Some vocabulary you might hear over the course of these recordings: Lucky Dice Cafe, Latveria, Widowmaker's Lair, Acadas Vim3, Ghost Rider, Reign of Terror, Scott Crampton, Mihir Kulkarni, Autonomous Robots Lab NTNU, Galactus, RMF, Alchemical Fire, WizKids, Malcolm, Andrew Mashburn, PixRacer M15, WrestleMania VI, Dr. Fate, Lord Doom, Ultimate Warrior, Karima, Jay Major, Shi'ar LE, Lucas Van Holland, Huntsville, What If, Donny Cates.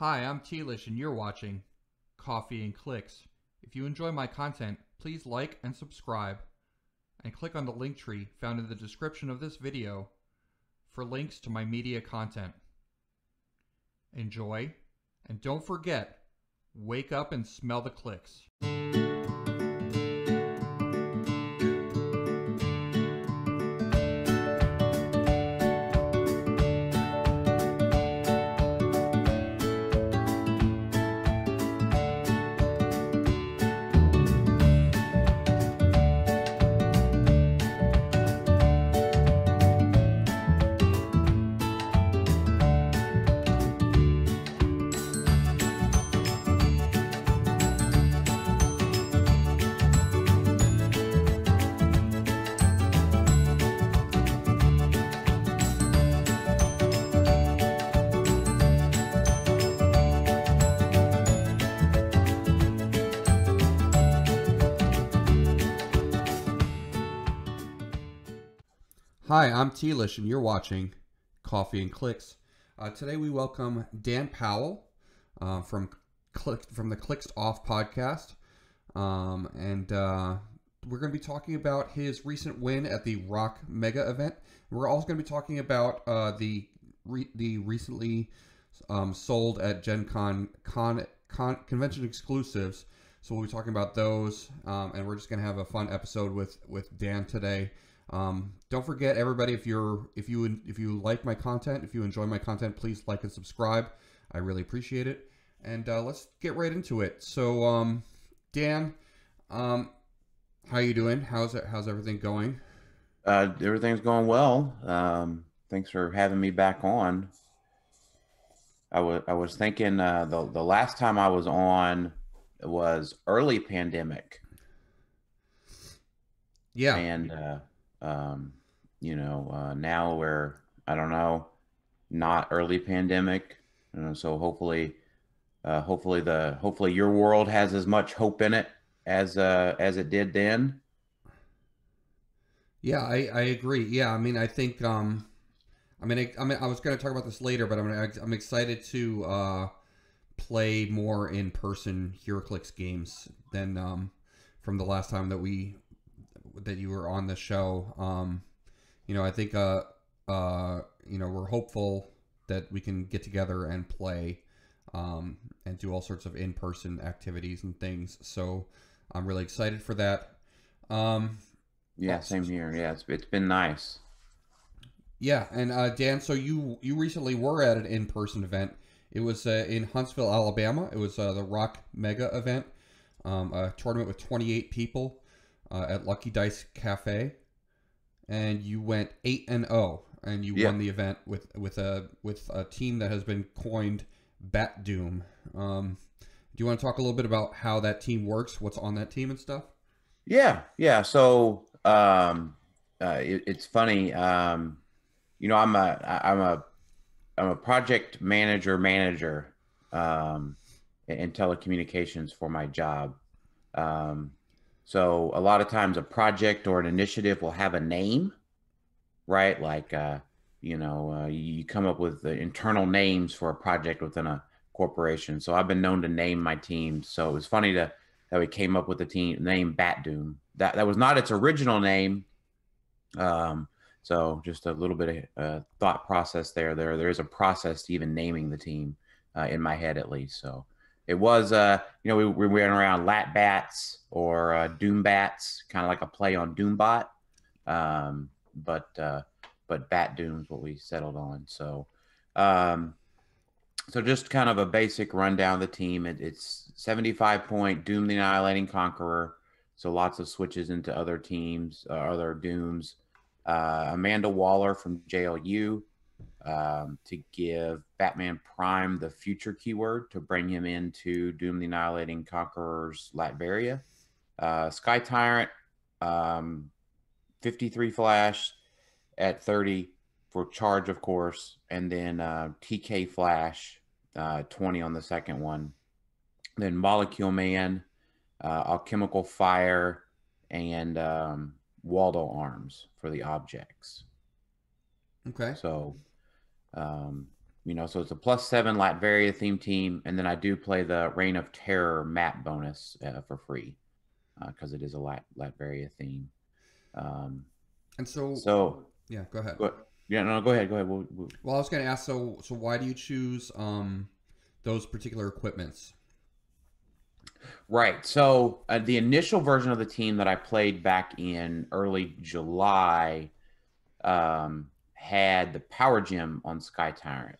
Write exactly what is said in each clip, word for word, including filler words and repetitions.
Hi, I'm Tealish and you're watching Coffee and Clicks. If you enjoy my content, please like and subscribe and click on the link tree found in the description of this video for links to my media content. Enjoy, and don't forget, wake up and smell the clicks. Hi, I'm Tealish and you're watching Coffee and Clicks. Uh, today we welcome Dan Powell uh, from Click, from the Clicks Off podcast. Um, and uh, we're going to be talking about his recent win at the R O C Mega Event. We're also going to be talking about uh, the re the recently um, sold at Gen Con, Con, Con Convention Exclusives. So we'll be talking about those. Um, and we're just going to have a fun episode with, with Dan today. Um, don't forget, everybody, if you're, if you, if you like my content, if you enjoy my content, please like and subscribe. I really appreciate it. And, uh, let's get right into it. So, um, Dan, um, how you doing? How's it, how's everything going? Uh, everything's going well. Um, thanks for having me back on. I was, I was thinking, uh, the, the last time I was on it was early pandemic. Yeah. And, uh. Um, you know, uh, now we're, I don't know, not early pandemic. You know, so hopefully, uh, hopefully the, hopefully your world has as much hope in it as, uh, as it did then. Yeah, I, I agree. Yeah. I mean, I think, um, I mean, I, I mean, I was going to talk about this later, but I'm, gonna, I'm excited to, uh, play more in-person HeroClix games than, um, from the last time that we, that you were on the show. Um, you know, I think, uh, uh, you know, we're hopeful that we can get together and play, um, and do all sorts of in-person activities and things. So I'm really excited for that. Um, yeah, same here. Yeah. It's, it's been nice. Yeah. And, uh, Dan, so you, you recently were at an in-person event. It was, uh, in Huntsville, Alabama. It was, uh, the R O C Mega Event, um, a tournament with twenty-eight people. Uh, at Lucky Dice Cafe, and you went eight and zero, and you yeah. won the event with with a with a team that has been coined Bat Doom. Um, do you want to talk a little bit about how that team works? What's on that team and stuff? Yeah, yeah. So um, uh, it, it's funny. Um, you know, I'm a I'm a I'm a project manager manager um, in telecommunications for my job. Um, So a lot of times a project or an initiative will have a name, right? Like, uh, you know, uh, you come up with the internal names for a project within a corporation. So I've been known to name my team. So it was funny to, that we came up with the team name Bat Doom. That, that was not its original name. Um, so just a little bit of uh, thought process there. There, there is a process to even naming the team uh, in my head at least. So. It was, uh, you know, we, we went around Lat Bats or uh, Doom Bats, kind of like a play on Doombot, um, but uh, but Bat Doom's what we settled on. So, um, so just kind of a basic rundown of the team. It, it's seventy-five point Doom the Annihilating Conqueror, so lots of switches into other teams, uh, other Dooms. Uh, Amanda Waller from J L U. Um, to give Batman Prime the future keyword to bring him into Doom the Annihilating Conqueror's Latveria. Uh, Sky Tyrant, um, fifty-three Flash at thirty for charge, of course, and then uh, T K Flash, uh, twenty on the second one. Then Molecule Man, uh, Alchemical Fire, and um, Waldo Arms for the objects. Okay. So... Um, you know, so it's a plus seven Latveria theme team. And then I do play the Reign of Terror map bonus uh, for free because uh, it is a Lat Latveria theme. Um, and so, so yeah, go ahead. Go, yeah, no, go ahead. Go ahead. We'll, we'll... Well, I was going to ask, so, so why do you choose um, those particular equipments? Right. So uh, the initial version of the team that I played back in early July um, had the power gem on Sky Tyrant.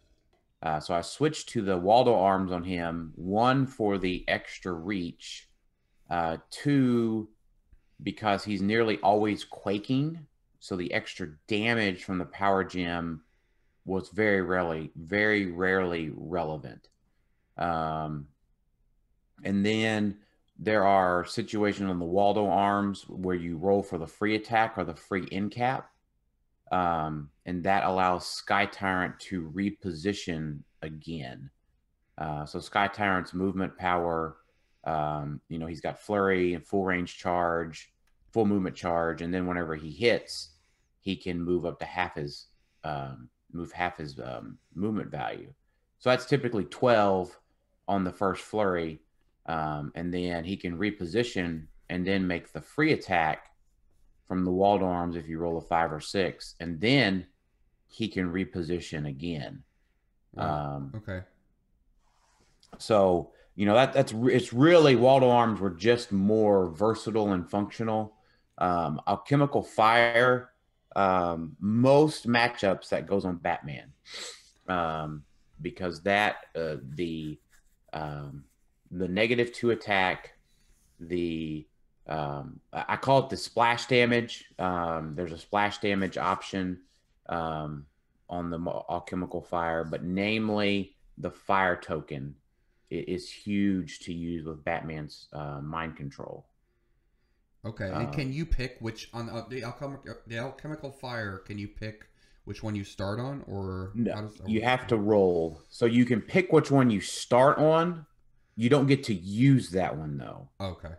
Uh, so I switched to the Waldo Arms on him, one for the extra reach, uh, two because he's nearly always quaking. So the extra damage from the power gem was very rarely, very rarely relevant. Um, and then there are situations on the Waldo Arms where you roll for the free attack or the free end cap. Um, and that allows Sky Tyrant to reposition again. Uh, so Sky Tyrant's movement power, um, you know, he's got flurry and full range charge, full movement charge. And then whenever he hits, he can move up to half his, um, move half his um, movement value. So that's typically twelve on the first flurry. Um, and then he can reposition and then make the free attack from the Waldo Arms if you roll a five or six, and then he can reposition again. Wow. Um, okay. So, you know, that that's, it's really Waldo Arms were just more versatile and functional. Um, Alchemical Fire, um, most matchups that goes on Batman, um, because that, uh, the, um, the negative two attack, the, um, I call it the splash damage. Um, there's a splash damage option, um, on the Alchemical Fire, but namely the fire token is huge to use with Batman's, uh, mind control. Okay. And um, can you pick which on the, the alchemical, the alchemical fire, can you pick which one you start on or no, how does, you have to roll. So you can pick which one you start on. You don't get to use that one though. Okay.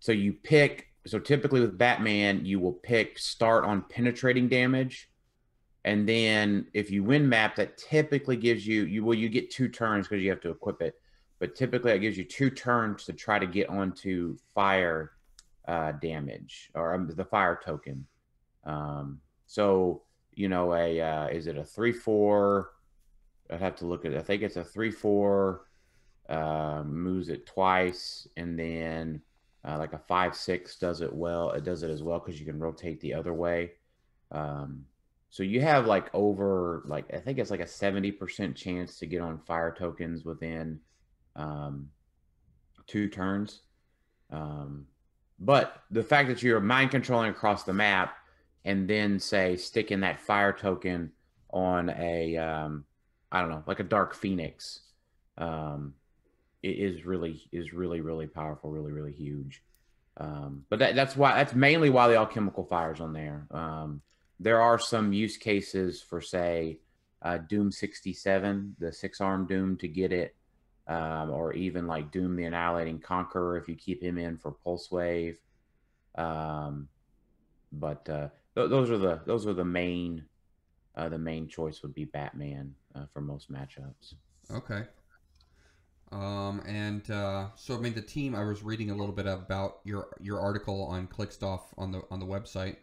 So you pick, so typically with Batman, you will pick start on penetrating damage. And then if you win map, that typically gives you, you well, you get two turns because you have to equip it. But typically that gives you two turns to try to get onto fire uh, damage or um, the fire token. Um, so, you know, a uh, is it a three four? I'd have to look at it. I think it's a three four, uh, moves it twice, and then... Uh, like a five six does it well. It does it as well because you can rotate the other way. Um, so you have like over, like I think it's like a seventy percent chance to get on fire tokens within um, two turns. Um, but the fact that you're mind controlling across the map and then say sticking that fire token on a, um, I don't know, like a Dark Phoenix, um, it is really, is really, really powerful, really, really huge. Um, but that, that's why, that's mainly why the Alchemical Fire's on there. Um, there are some use cases for, say, uh, Doom sixty-seven, the six-arm Doom to get it, um, or even like Doom the Annihilating Conqueror if you keep him in for Pulse Wave. Um, but uh, th those are the those are the main uh, the main choice would be Batman uh, for most matchups. Okay. Um, and, uh, so, I mean, the team, I was reading a little bit about your, your article on Clickstuff on the, on the website.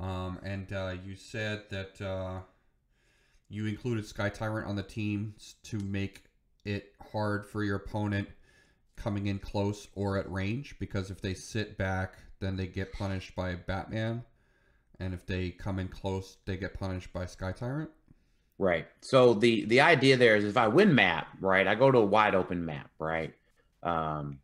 Um, and, uh, you said that, uh, you included Sky Tyrant on the team to make it hard for your opponent coming in close or at range, because if they sit back, then they get punished by Batman. And if they come in close, they get punished by Sky Tyrant. Right. So the, the idea there is if I win map, right, I go to a wide open map, right? Um,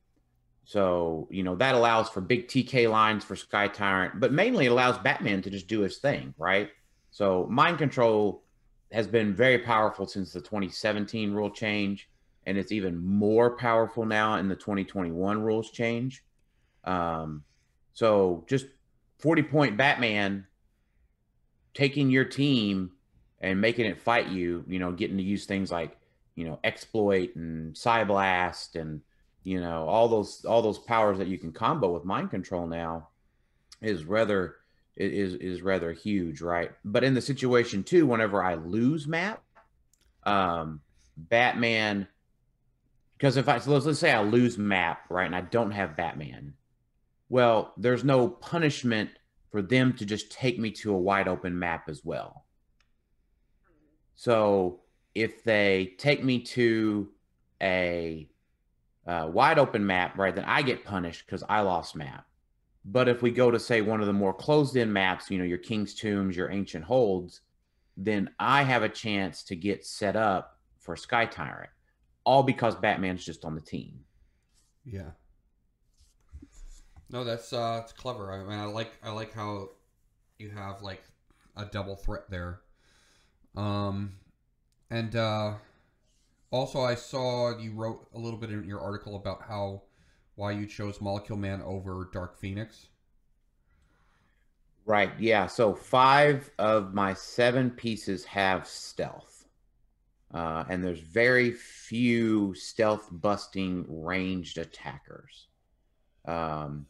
so, you know, that allows for big T K lines for Sky Tyrant, but mainly it allows Batman to just do his thing, right? So mind control has been very powerful since the twenty seventeen rule change, and it's even more powerful now in the twenty twenty-one rules change. Um, so just forty point Batman taking your team and making it fight you, you know, getting to use things like, you know, exploit and Psyblast and, you know, all those, all those powers that you can combo with mind control now is rather, is, is rather huge. Right. But in the situation too, whenever I lose map, um, Batman, because if I, so let's, let's say I lose map, right, and I don't have Batman, well, there's no punishment for them to just take me to a wide open map as well. So if they take me to a uh, wide open map, right, then I get punished because I lost map. But if we go to, say, one of the more closed-in maps, you know, your King's Tombs, your Ancient Holds, then I have a chance to get set up for Sky Tyrant, all because Batman's just on the team. Yeah. No, that's uh, it's clever. I mean, I like I like how you have like a double threat there. Um, and uh, also I saw you wrote a little bit in your article about how why you chose Molecule Man over Dark Phoenix. Right. Yeah. So five of my seven pieces have stealth, uh, and there's very few stealth busting ranged attackers. Um,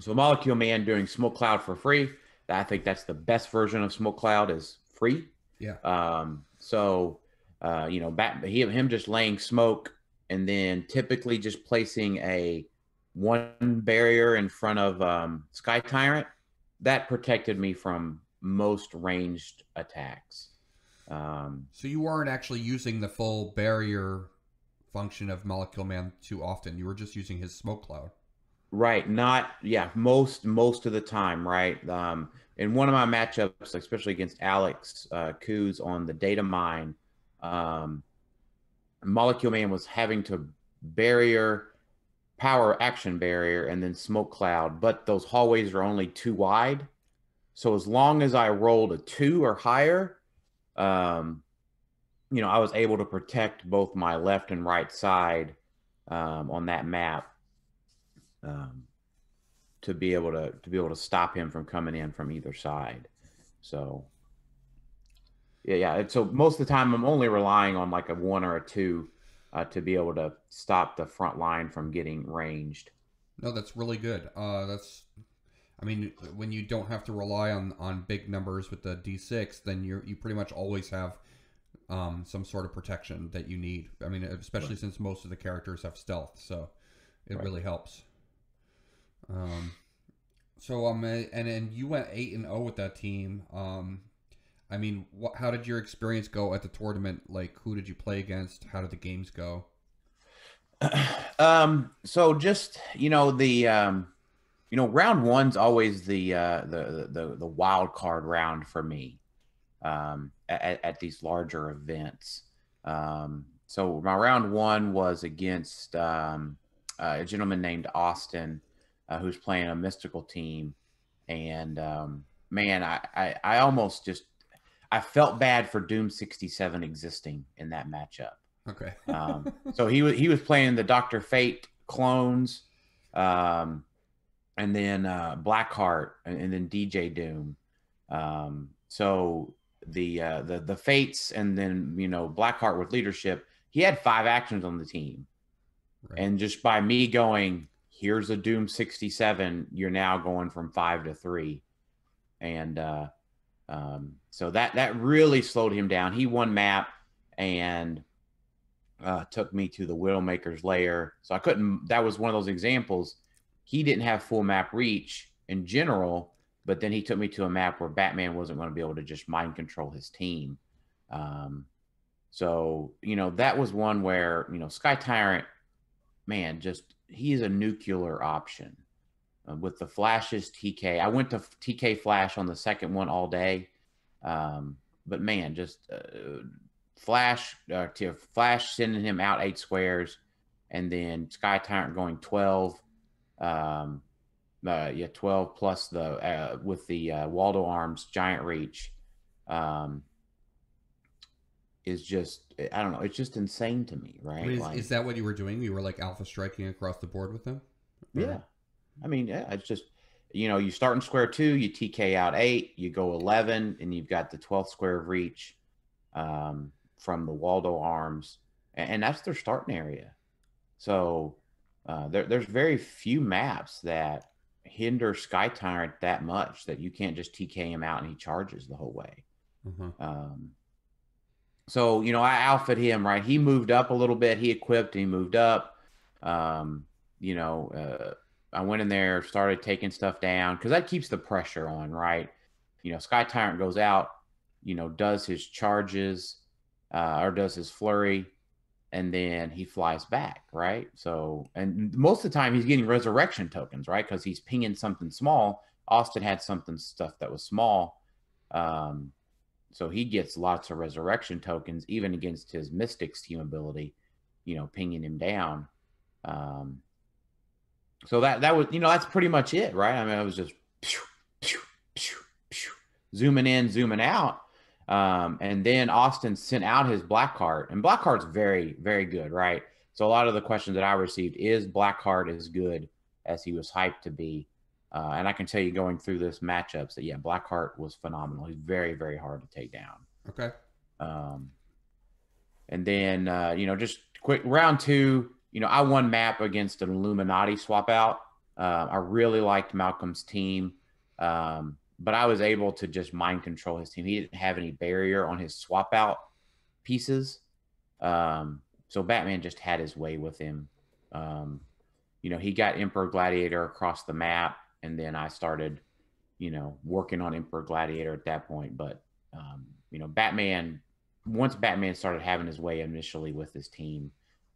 So Molecule Man doing Smoke Cloud for free, I think that's the best version of Smoke Cloud is free. Yeah. Um, so, uh, you know, Bat he, him just laying smoke and then typically just placing a one barrier in front of um, Sky Tyrant, that protected me from most ranged attacks. Um, so you weren't actually using the full barrier function of Molecule Man too often. You were just using his Smoke Cloud. Right, not yeah. Most most of the time, right. Um, in one of my matchups, especially against Alex uh, Kuz on the data mine, um, Molecule Man was having to barrier, power action barrier, and then Smoke Cloud. But those hallways are only two wide, so as long as I rolled a two or higher, um, you know, I was able to protect both my left and right side um, on that map. Um, to be able to to be able to stop him from coming in from either side. So yeah, yeah. So most of the time, I'm only relying on like a one or a two uh, to be able to stop the front line from getting ranged. No, that's really good. Uh, that's, I mean, when you don't have to rely on on big numbers with the D six, then you you pretty much always have um, some sort of protection that you need. I mean, especially right. since most of the characters have stealth, so it right. really helps. Um, so, um, and, and you went eight and oh with that team. Um, I mean, what, how did your experience go at the tournament? Like, who did you play against? How did the games go? Um, so just, you know, the, um, you know, round one's always the, uh, the, the, the wild card round for me, um, at, at these larger events. Um, so my round one was against, um, uh, a gentleman named Austin, Uh, who's playing a mystical team, and um, man, I, I I almost just I felt bad for Doom sixty-seven existing in that matchup. Okay. um, so he was he was playing the Doctor Fate clones, um, and then uh, Blackheart, and, and then D J Doom. Um, so the uh, the the Fates, and then you know Blackheart with leadership. He had five actions on the team, right. and just by me going, here's a Doom sixty-seven, you're now going from five to three. And uh, um, so that that really slowed him down. He won map and uh, took me to the Widowmaker's Lair. So I couldn't, that was one of those examples. He didn't have full map reach in general, but then he took me to a map where Batman wasn't going to be able to just mind control his team. Um, so, you know, that was one where, you know, Sky Tyrant, man, just, he is a nuclear option uh, with the flashes T K. I went to T K flash on the second one all day. Um, but man, just uh, flash uh, to flash, sending him out eight squares, and then Sky Tyrant going twelve. Um, uh, yeah, twelve plus the, uh, with the uh, Waldo Arms giant reach um, is just, I don't know. It's just insane to me, right? I mean, is, like, is that what you were doing? You were like alpha striking across the board with them? Or? Yeah. I mean, yeah, it's just, you know, you start in square two, you T K out eight, you go eleven, and you've got the twelfth square of reach um, from the Waldo Arms. And, and that's their starting area. So uh, there, there's very few maps that hinder Sky Tyrant that much that you can't just T K him out and he charges the whole way. Mm-hmm. Um so, you know, I outfit him, right? He moved up a little bit. He equipped and he moved up. Um, you know, uh, I went in there, started taking stuff down, because that keeps the pressure on, right? You know, Sky Tyrant goes out, you know, does his charges uh, or does his flurry, and then he flies back, right? So, and most of the time he's getting resurrection tokens, right? Because he's pinging something small. Austin had something stuff that was small. Um, so he gets lots of resurrection tokens, even against his Mystics team ability, you know, pinging him down. Um, so that, that was, you know, that's pretty much it, right? I mean, I was just pew, pew, pew, pew, zooming in, zooming out. Um, and then Austin sent out his Blackheart, and Blackheart's very, very good, right? So a lot of the questions that I received is Blackheart as good as he was hyped to be. Uh, and I can tell you going through this matchups that, yeah, Blackheart was phenomenal. He's very, very hard to take down. Okay. Um, and then, uh, you know, just quick round two, you know, I won map against an Illuminati swap out. Uh, I really liked Malcolm's team, um, but I was able to just mind control his team. He didn't have any barrier on his swap out pieces. Um, so Batman just had his way with him. Um, you know, he got Emperor Gladiator across the map. And then I started, you know, working on Emperor Gladiator at that point. But, um, you know, Batman, once Batman started having his way initially with his team,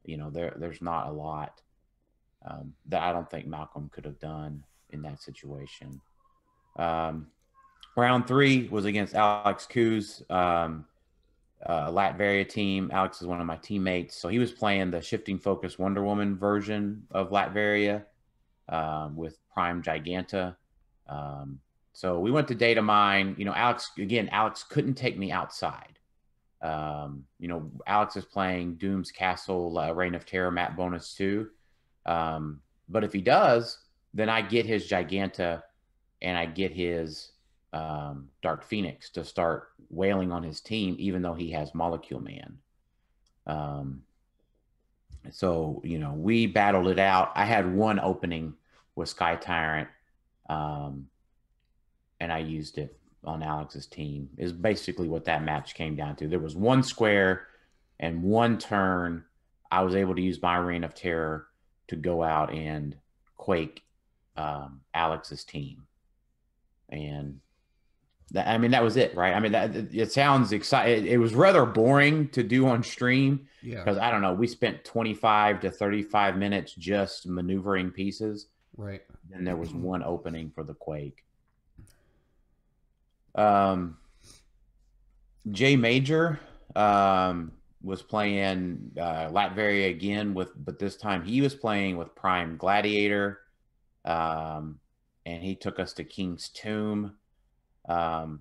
you know, there there's not a lot um, that I don't think Malcolm could have done in that situation. Um, round three was against Alex Kuz, um, uh, Latveria team. Alex is one of my teammates. So he was playing the Shifting Focus Wonder Woman version of Latveria. Um, with Prime Giganta. Um, so we went to data mine. You know, Alex, again, Alex couldn't take me outside. Um, you know, Alex is playing Doom's Castle, uh, Reign of Terror map bonus too. Um, but if he does, then I get his Giganta and I get his um, Dark Phoenix to start wailing on his team, even though he has Molecule Man. Um, So, you know, we battled it out. I had one opening with Sky Tyrant, um, and I used it on Alex's team, is basically what that match came down to. There was one square and one turn. I was able to use my Reign of Terror to go out and quake um, Alex's team. And, that, I mean, that was it, right? I mean, that, it sounds exciting. It, it was rather boring to do on stream. Yeah. Because I don't know, we spent twenty-five to thirty-five minutes just maneuvering pieces. Right. Then there was one opening for the quake. Um, Jay Major um, was playing uh, Latveria again with, but this time he was playing with Prime Gladiator, um, and he took us to King's Tomb. Um,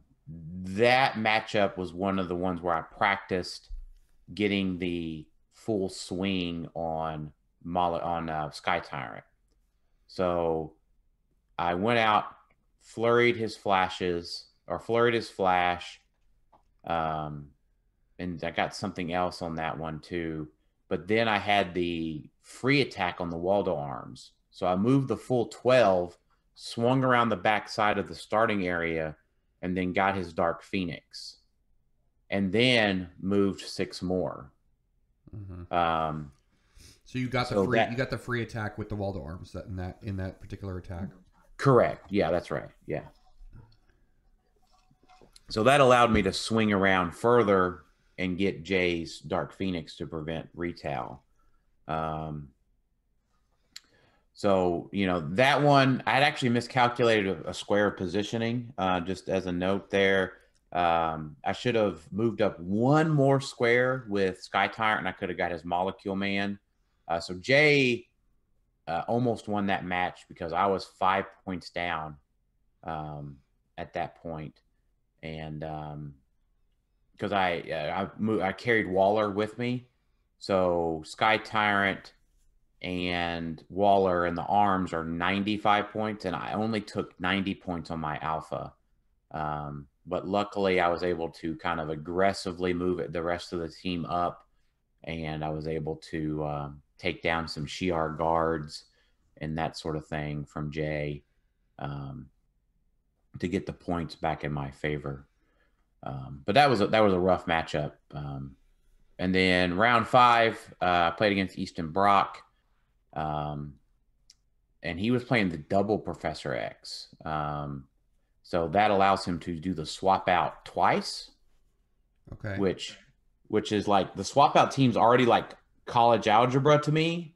that matchup was one of the ones where I practiced getting the full swing on on uh, Sky Tyrant. So I went out, flurried his flashes, or flurried his flash, um, and I got something else on that one too. But then I had the free attack on the Waldo Arms. So I moved the full twelve, swung around the backside of the starting area, and then got his Dark Phoenix. And then moved six more. Mm-hmm. um, so you got so the free that, you got the free attack with the Waldo Arms that in that in that particular attack. Correct. Yeah, that's right. Yeah. So that allowed me to swing around further and get Jay's Dark Phoenix to prevent retail. Um, so you know that one I had actually miscalculated a, a square positioning. Uh, just as a note there. Um, I should have moved up one more square with Sky Tyrant, and I could have got his Molecule Man. Uh, so Jay uh, almost won that match because I was five points down um, at that point, and because um, I uh, I, moved, I carried Waller with me, so Sky Tyrant and Waller and the Arms are ninety-five points, and I only took ninety points on my Alpha. Um, But luckily, I was able to kind of aggressively move it, the rest of the team up, and I was able to uh, take down some Shi'ar guards and that sort of thing from Jay um, to get the points back in my favor. Um, but that was a, that was a rough matchup. Um, And then round five, I uh, played against Easton Brock. Um, and he was playing the double Professor X. Um, so that allows him to do the swap out twice. Okay. Which, which is like the swap out team's already like college algebra to me.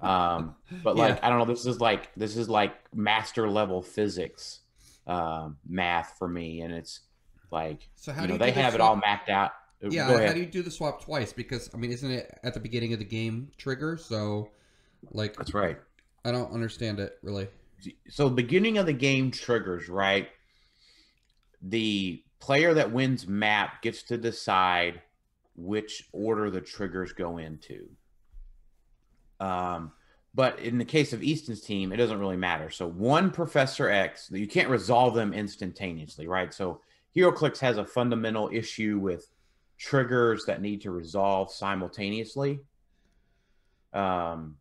Um, but like, yeah. I don't know, this is like, this is like master level physics, um, math for me. And it's like, so how you do know, you they have it all mapped out. Yeah. Go ahead. How do you do the swap twice? Because I mean, isn't it at the beginning of the game trigger? So like, that's right. I don't understand it really. So beginning of the game triggers, right? The player that wins map gets to decide which order the triggers go into. Um, but in the case of Easton's team, it doesn't really matter. So one Professor X, you can't resolve them instantaneously, right? So HeroClix has a fundamental issue with triggers that need to resolve simultaneously. Um,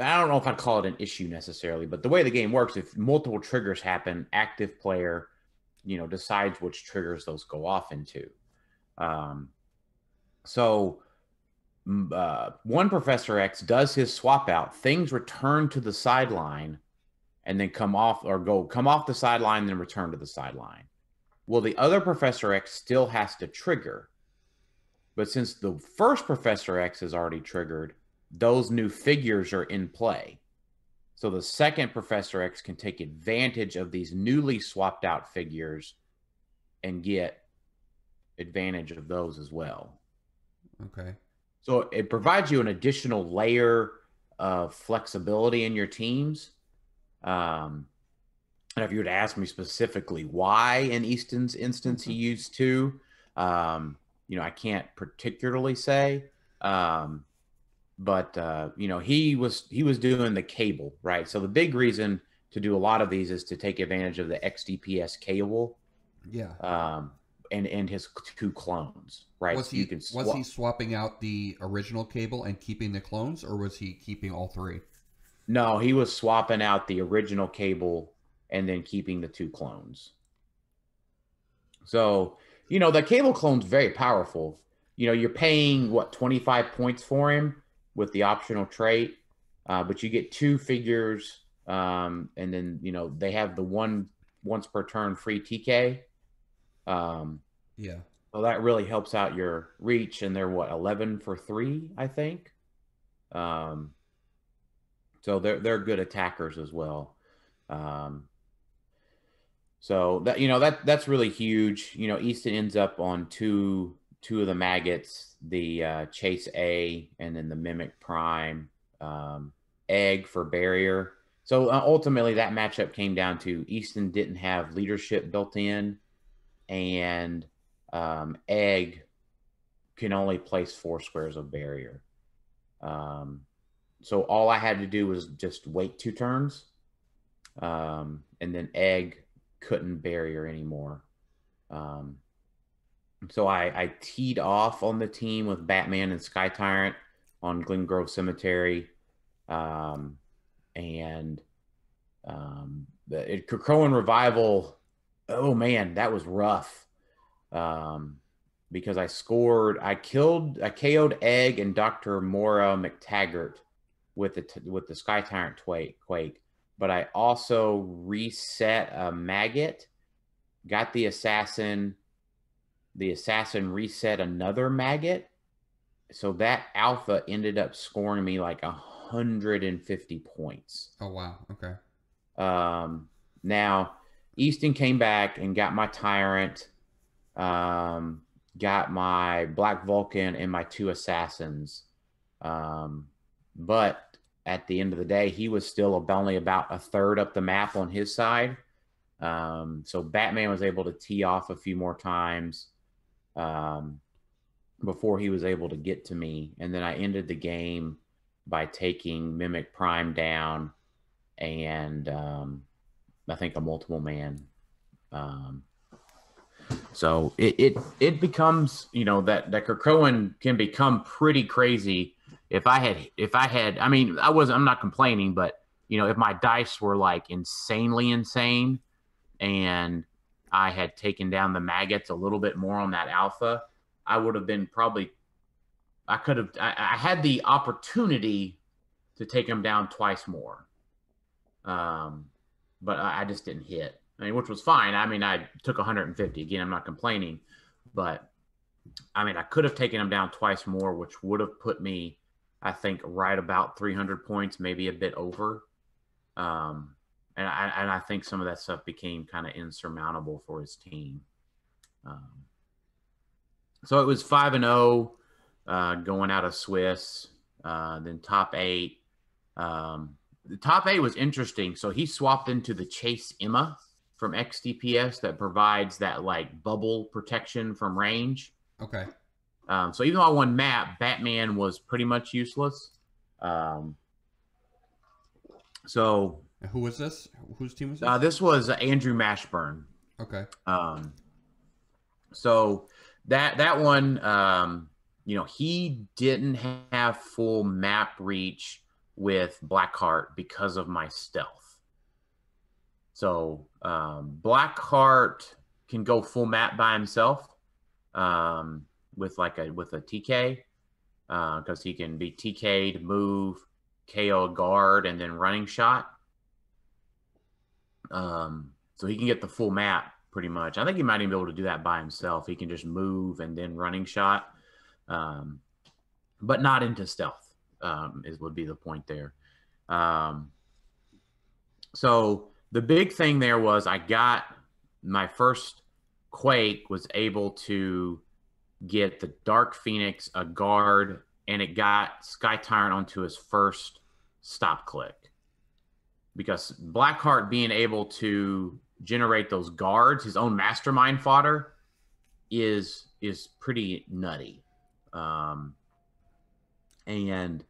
I don't know if I'd call it an issue necessarily, but the way the game works, if multiple triggers happen, active player, you know, decides which triggers those go off into. Um, so... Uh, one Professor X does his swap out. Things return to the sideline and then come off or go come off the sideline, then return to the sideline. Well, the other Professor X still has to trigger. But since the first Professor X is already triggered, those new figures are in play. So the second Professor X can take advantage of these newly swapped out figures and get advantage of those as well. Okay. So it provides you an additional layer of flexibility in your teams. Um, and if you were to ask me specifically why in Easton's instance he used two, um, you know, I can't particularly say. Um, but, uh, you know, he was, he was doing the cable, right? So the big reason to do a lot of these is to take advantage of the X D P S cable. Yeah. Um, And, and his two clones, right? Was, so he, you can swap. Was he swapping out the original cable and keeping the clones, or was he keeping all three? No, he was swapping out the original cable and then keeping the two clones. So, you know, the cable clone's very powerful. You know, you're paying, what, twenty-five points for him with the optional trait, uh, but you get two figures, um, and then, you know, they have the one once per turn free T K. Um, yeah. So that really helps out your reach, and they're what, eleven for three, I think. Um, so they're, they're good attackers as well. Um, so that, you know, that, that's really huge. You know, Easton ends up on two, two of the maggots, the, uh, Chase A and then the Mimic Prime, um, Egg for barrier. So uh, ultimately that matchup came down to Easton didn't have leadership built in. And um, Egg can only place four squares of barrier. Um, so all I had to do was just wait two turns. Um, and then Egg couldn't barrier anymore. Um, so I, I teed off on the team with Batman and Sky Tyrant on Glengrove Cemetery. Um, and um, the Krakoan Revival... Oh man, that was rough. Um, because I scored, I killed, I K O'd Egg and Doctor Maura McTaggart with the with the Sky Tyrant Quake. But I also reset a maggot, got the assassin. The assassin reset another maggot, so that alpha ended up scoring me like a hundred and fifty points. Oh wow, okay. Um, now. Easton came back and got my Tyrant, um, got my Black Vulcan and my two Assassins. Um, but at the end of the day, he was still only about a third up the map on his side. Um, so Batman was able to tee off a few more times um, before he was able to get to me. And then I ended the game by taking Mimic Prime down and... Um, I think a multiple man. Um, so it, it, it becomes, you know, that, that Krakoan can become pretty crazy. If I had, if I had, I mean, I wasn't, I'm not complaining, but you know, if my dice were like insanely insane and I had taken down the maggots a little bit more on that alpha, I would have been probably, I could have, I, I had the opportunity to take him down twice more. Um, but I, I just didn't hit. I mean, which was fine. I mean, I took one hundred fifty. Again, I'm not complaining, but I mean, I could have taken him down twice more, which would have put me, I think, right about three hundred points, maybe a bit over. Um, and I, and I think some of that stuff became kind of insurmountable for his team. Um, so it was five and oh, uh, going out of Swiss, uh, then top eight, um, the top eight was interesting. So he swapped into the Chase Emma from X D P S that provides that like bubble protection from range. Okay. Um, so even though I won map, Batman was pretty much useless. Um, so who was this? Whose team was this? Uh, this was uh, Andrew Mashburn. Okay. Um, so that, that one, um, you know, he didn't have full map reach with Blackheart because of my stealth. So um, Blackheart can go full map by himself um, with like a with a T K because uh, he can be T K'd, move, K O guard, and then running shot. Um, so he can get the full map pretty much. I think he might even be able to do that by himself. He can just move and then running shot, um, but not into stealth. Um, is would be the point there. Um, so the big thing there was I got my first Quake was able to get the Dark Phoenix, a guard, and it got Sky Tyrant onto his first stop click. Because Blackheart being able to generate those guards, his own mastermind fodder, is is pretty nutty. Um, and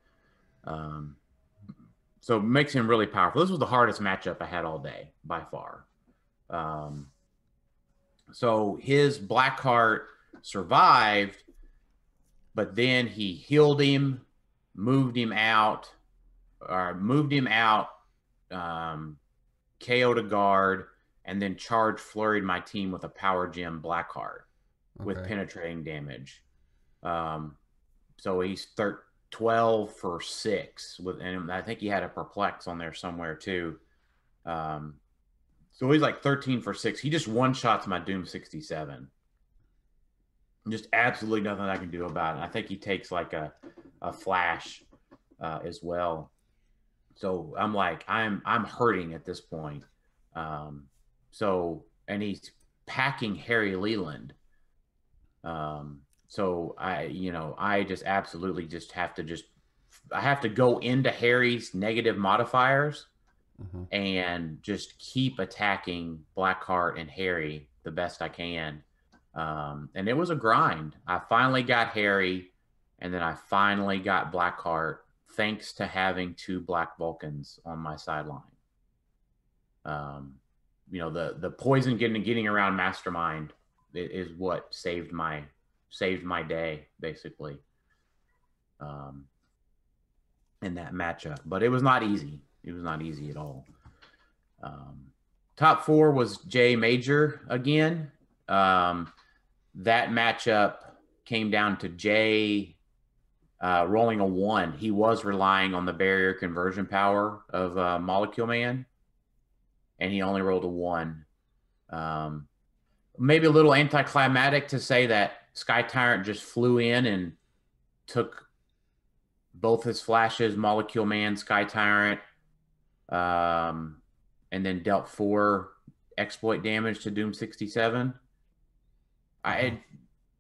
Um, so it makes him really powerful. This was the hardest matchup I had all day by far. Um, so his Blackheart survived, but then he healed him, moved him out, or moved him out, um, K O'd a guard, and then charge flurried my team with a power gem Blackheart okay. with penetrating damage. Um, so he's thirteen. twelve for six with, and I think he had a perplex on there somewhere too. Um, so he's like thirteen for six. He just one shots my Doom sixty-seven. Just absolutely nothing I can do about it. I think he takes like a, a flash uh, as well. So I'm like, I'm, I'm hurting at this point. Um, so, and he's packing Harry Leland. Um, So I, you know, I just absolutely just have to just, I have to go into Harry's negative modifiers mm-hmm. and just keep attacking Blackheart and Harry the best I can. Um, and it was a grind. I finally got Harry and then I finally got Blackheart thanks to having two Black Vulcans on my sideline. Um, you know, the, the poison getting, getting around Mastermind is what saved my saved my day basically um, in that matchup, but it was not easy. It was not easy at all. Um, top four was Jay Major again. Um, that matchup came down to Jay uh, rolling a one. He was relying on the barrier conversion power of uh, Molecule Man, and he only rolled a one. Um, maybe a little anticlimactic to say that Sky Tyrant just flew in and took both his flashes, Molecule Man, Sky Tyrant, um, and then dealt four exploit damage to Doom sixty-seven. I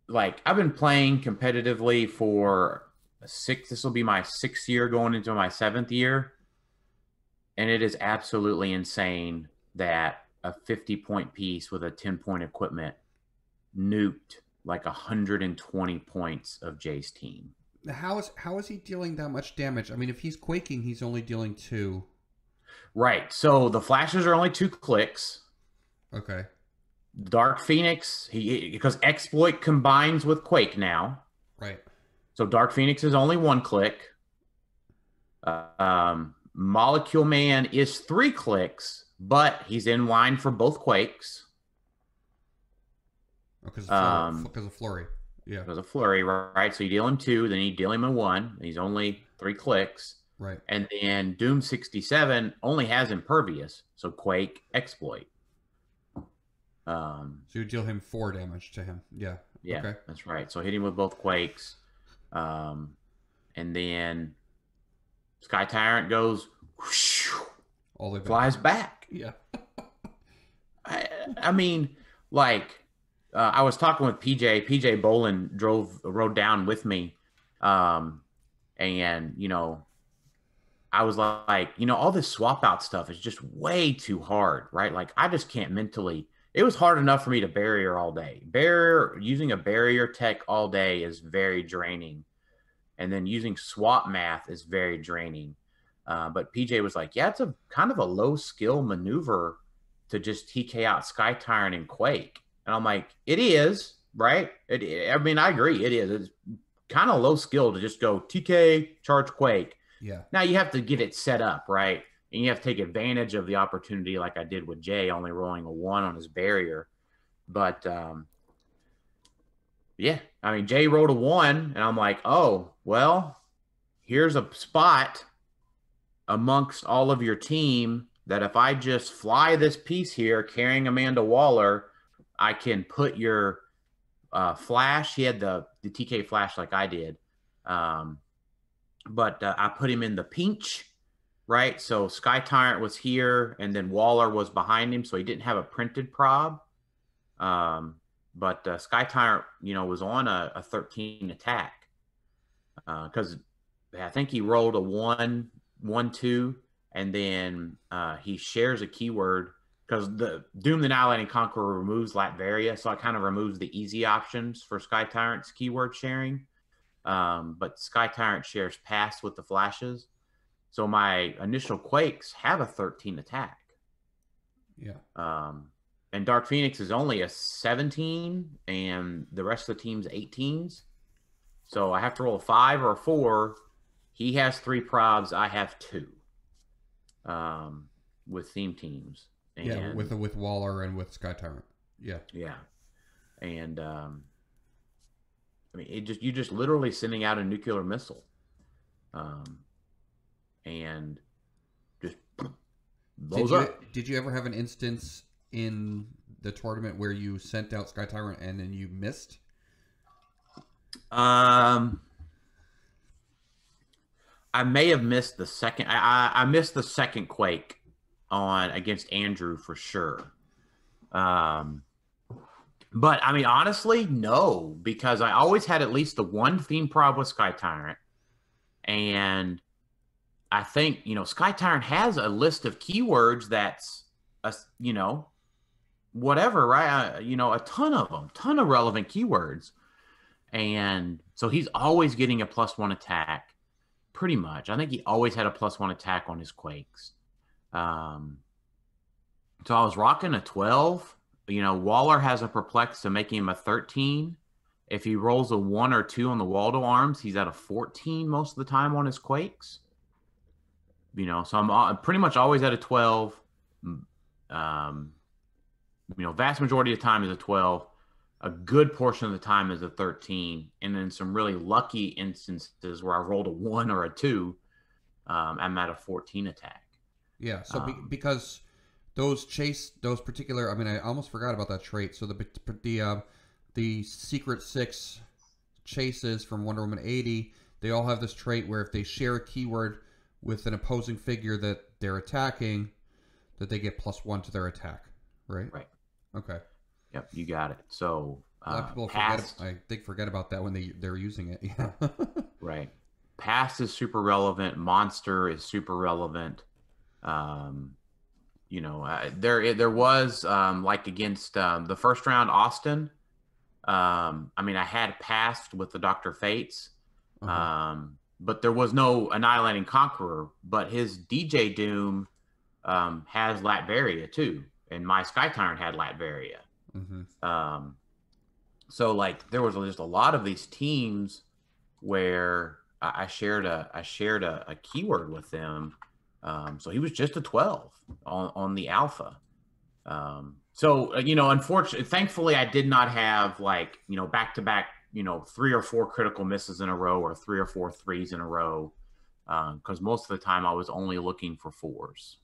like I've been playing competitively for a six. This will be my sixth year, going into my seventh year, and it is absolutely insane that a fifty-point piece with a ten-point equipment nuked like one hundred twenty points of Jay's team. How is how is he dealing that much damage? I mean, if he's quaking, he's only dealing two. Right. So the flashes are only two clicks. Okay. Dark Phoenix, he because exploit combines with Quake now. Right. So Dark Phoenix is only one click. Uh, um, Molecule Man is three clicks, but he's in line for both Quakes. Because oh, um, of flurry. Yeah. It was a flurry, right? So you deal him two, then you deal him a one. He's only three clicks. Right. And then Doom sixty-seven only has Impervious, so Quake, Exploit. Um, so you deal him four damage to him. Yeah. Yeah, okay. That's right. So hit him with both Quakes. Um, and then Sky Tyrant goes, whoosh, all the flies back. back. Yeah. I, I mean, like... Uh, I was talking with P J. P J Bolin drove, rode down with me. Um, and, you know, I was like, you know, all this swap out stuff is just way too hard, right? Like, I just can't mentally. It was hard enough for me to barrier all day. Barrier, using a barrier tech all day is very draining. And then using swap math is very draining. Uh, but P J was like, yeah, it's a kind of a low skill maneuver to just T K out Sky Tyrant and Quake. And I'm like, it is, right? It, I mean, I agree. It is. It's kind of low skill to just go T K, charge Quake. Yeah. Now you have to get it set up, right? And you have to take advantage of the opportunity like I did with Jay, only rolling a one on his barrier. But, um, yeah, I mean, Jay rolled a one, and I'm like, oh, well, here's a spot amongst all of your team that if I just fly this piece here carrying Amanda Waller, I can put your uh, flash. He had the, the T K flash like I did. Um, but uh, I put him in the pinch, right? So Sky Tyrant was here, and then Waller was behind him, so he didn't have a printed prob. Um, but uh, Sky Tyrant, you know, was on a, a thirteen attack. Because uh, I think he rolled a one, one, two, and then uh, he shares a keyword. Because the Doom, the Annihilating Conqueror removes Latveria, so it kind of removes the easy options for Sky Tyrant's keyword sharing. Um, but Sky Tyrant shares past with the flashes. So my initial Quakes have a thirteen attack. Yeah. Um, and Dark Phoenix is only a seventeen, and the rest of the team's eighteens. So I have to roll a five or a four. He has three probs. I have two um, with theme teams. And, yeah, with with Waller and with Sky Tyrant. Yeah, yeah, and um, I mean, it just you just literally sending out a nuclear missile, um, and just blows did you, up. Did you ever have an instance in the tournament where you sent out Sky Tyrant and then you missed? Um, I may have missed the second. I I, I missed the second Quake. On against Andrew for sure. Um, but I mean, honestly, no, because I always had at least the one theme prob with Sky Tyrant. And I think, you know, Sky Tyrant has a list of keywords that's, a, you know, whatever, right? Uh, you know, a ton of them, ton of relevant keywords. And so he's always getting a plus one attack, pretty much. I think he always had a plus one attack on his Quakes. Um, so I was rocking a twelve, you know, Waller has a perplex to make him a thirteen. If he rolls a one or two on the Waldo Arms, he's at a fourteen most of the time on his Quakes, you know, so I'm, I'm pretty much always at a twelve. Um, you know, vast majority of the time is a twelve. A good portion of the time is a thirteen. And then some really lucky instances where I rolled a one or a two, um, I'm at a fourteen attack. Yeah, so be, um, because those chase, those particular, I mean, I almost forgot about that trait. So the the uh, the Secret Six chases from Wonder Woman eighty, they all have this trait where if they share a keyword with an opposing figure that they're attacking, that they get plus one to their attack, right? Right. Okay. Yep, you got it. So uh, a lot of people past, forget, I think forget about that when they, they're using it. Yeah. Right. Past is super relevant. Monster is super relevant. Um, you know, uh, there, there was, um, like against, um, the first round Austin, um, I mean, I had passed with the Doctor Fates, uh-huh. um, but there was no Annihilating Conqueror, but his D J Doom, um, has Latveria too. And my Sky Tyrant had Latveria. Mm-hmm. Um, so like there was just a lot of these teams where I, I shared a, I shared a, a keyword with them. Um, so he was just a twelve on, on the alpha. Um, so, you know, unfortunately, thankfully I did not have like, you know, back-to-back you know, three or four critical misses in a row or three or four threes in a row, because um, most of the time I was only looking for fours.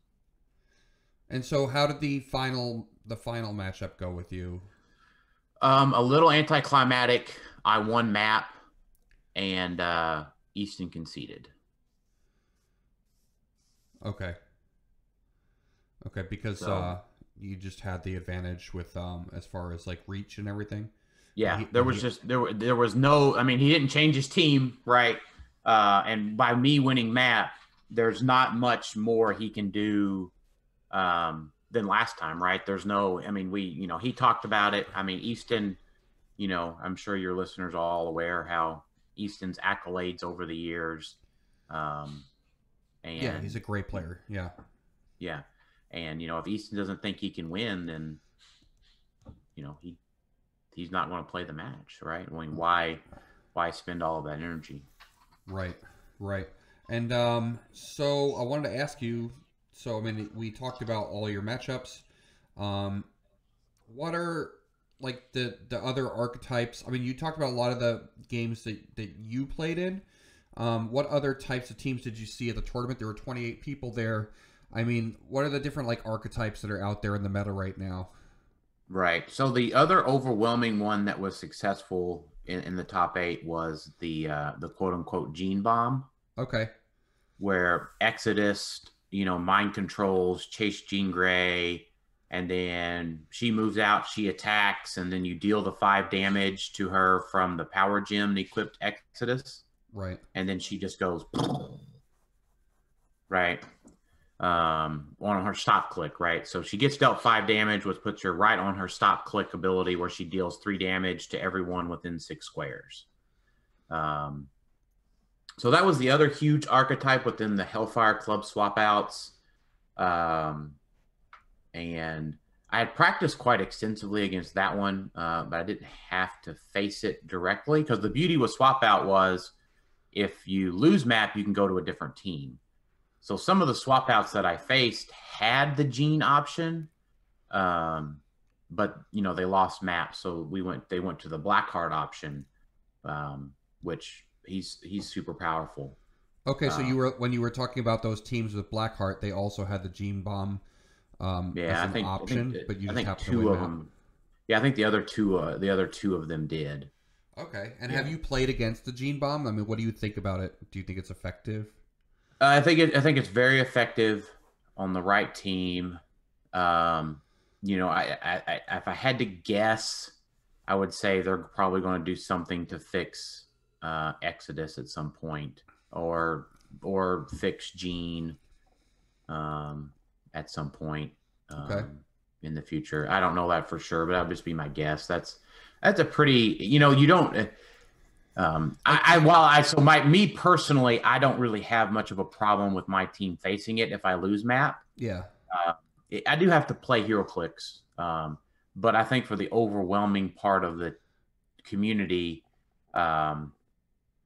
And so how did the final the final matchup go with you? Um, a little anticlimactic. I won map, and uh, Easton conceded. Okay. Okay, because so, uh, you just had the advantage with um, as far as like reach and everything. Yeah, he, there was he, just there there was no. I mean, he didn't change his team, right? Uh, and by me winning map, there's not much more he can do um, than last time, right? There's no. I mean, we you know he talked about it. I mean, Easton, you know, I'm sure your listeners are all aware how Easton's accolades over the years. Um, and yeah, he's a great player. Yeah, yeah. And, you know, if Easton doesn't think he can win, then, you know, he he's not going to play the match, right? I mean, why, why spend all of that energy? Right, right. And um, so I wanted to ask you, so, I mean, we talked about all your matchups. Um, what are, like, the, the other archetypes? I mean, you talked about a lot of the games that, that you played in. Um, what other types of teams did you see at the tournament? There were twenty-eight people there. I mean, what are the different, like, archetypes that are out there in the meta right now? Right. So the other overwhelming one that was successful in, in the top eight was the uh, the quote-unquote gene bomb. Okay. Where Exodus, you know, mind controls, chase Jean Grey, and then she moves out, she attacks, and then you deal the five damage to her from the power gem and equipped Exodus. Right. And then she just goes... Right. Um, on her stop click, right? So she gets dealt five damage, which puts her right on her stop click ability, where she deals three damage to everyone within six squares. Um, so that was the other huge archetype within the Hellfire Club swap outs. Um, and I had practiced quite extensively against that one, uh, but I didn't have to face it directly, because the beauty with swap out was if you lose map, you can go to a different team. So some of the swap outs that I faced had the gene option, um, but, you know, they lost map. So we went, they went to the Blackheart option, um, which he's, he's super powerful. Okay. So um, you were, when you were talking about those teams with Blackheart, they also had the gene bomb, um, yeah, as an I think, option, I think, but you I just have to win them. Yeah. I think the other two, uh, the other two of them did. Okay. And yeah. Have you played against the gene bomb? I mean, what do you think about it? Do you think it's effective? Uh, I think it, I think it's very effective on the right team. Um, you know, I, I, I if I had to guess, I would say they're probably going to do something to fix uh, Exodus at some point, or or fix Gene um, at some point um, okay. in the future. I don't know that for sure, but that would just be my guess. That's that's a pretty, you know, you don't. Um, I, I, while I, so my, me personally, I don't really have much of a problem with my team facing it if I lose map. Yeah. Uh, it, I do have to play HeroClix. Um, but I think for the overwhelming part of the community, um,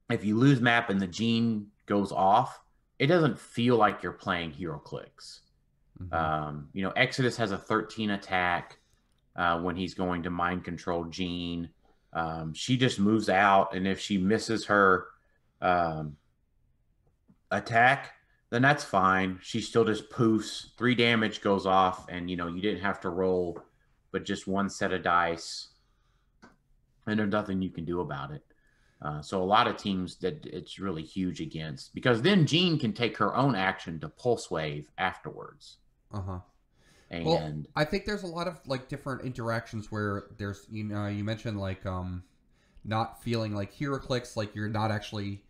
if you lose map and the gene goes off, it doesn't feel like you're playing HeroClix. Mm-hmm. Um, you know, Exodus has a thirteen attack, uh, when he's going to mind control Gene. Um, she just moves out, and if she misses her um, attack, then that's fine. She still just poofs. Three damage goes off, and, you know, you didn't have to roll, but just one set of dice, and there's nothing you can do about it. Uh, so a lot of teams that it's really huge against, because then Jean can take her own action to pulse wave afterwards. Uh-huh. And well, I think there's a lot of, like, different interactions where there's, you know, you mentioned, like, um, not feeling like HeroClix, like you're not actually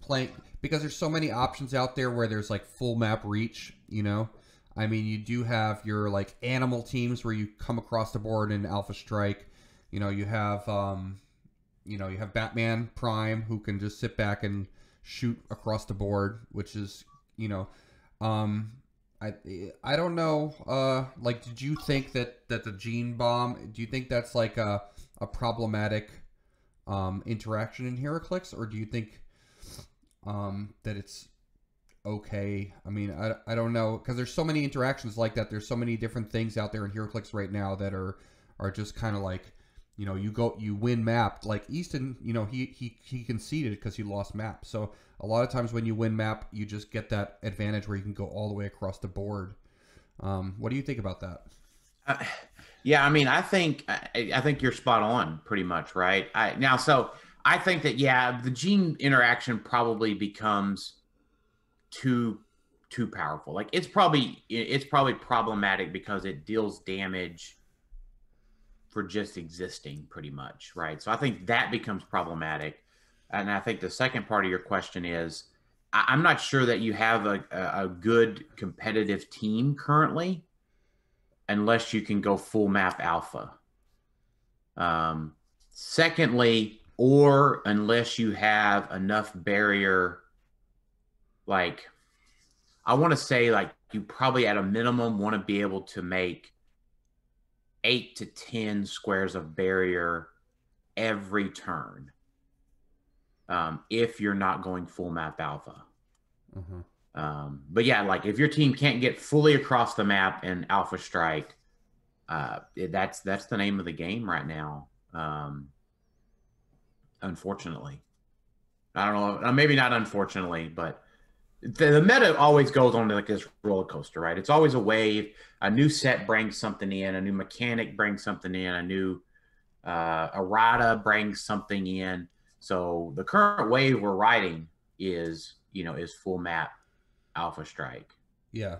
playing, because there's so many options out there where there's, like, full map reach, you know? I mean, you do have your, like, animal teams where you come across the board in Alpha Strike. You know, you have, um, you know, you have Batman Prime, who can just sit back and shoot across the board, which is, you know, um... I I don't know, uh, like, did you think that, that the gene bomb, do you think that's, like, a, a problematic um, interaction in HeroClix, or do you think um, that it's okay? I mean, I, I don't know, because there's so many interactions like that. There's so many different things out there in HeroClix right now that are, are just kind of like, you know, you go, you win map. Like Easton, you know, he he he conceded because he lost map. So a lot of times when you win map, you just get that advantage where you can go all the way across the board. Um, what do you think about that? Uh, yeah, I mean, I think I, I think you're spot on, pretty much, right? I, now, so I think that yeah, the gene interaction probably becomes too too powerful. Like it's probably it's probably problematic because it deals damage for just existing, pretty much, right? So I think that becomes problematic. And I think the second part of your question is, I, I'm not sure that you have a, a, a good competitive team currently, unless you can go full map alpha. Um, secondly, or unless you have enough barrier, like, I want to say like you probably at a minimum want to be able to make eight to ten squares of barrier every turn. Um, if you're not going full map alpha. Mm-hmm. Um, but yeah, like if your team can't get fully across the map in alpha strike, uh, that's, that's the name of the game right now. Um, unfortunately, I don't know, maybe not unfortunately, but the, the meta always goes on like this roller coaster, right? It's always a wave. A new set brings something in, a new mechanic brings something in, a new, uh, errata brings something in. So the current wave we're riding is, you know, is full map alpha strike. Yeah.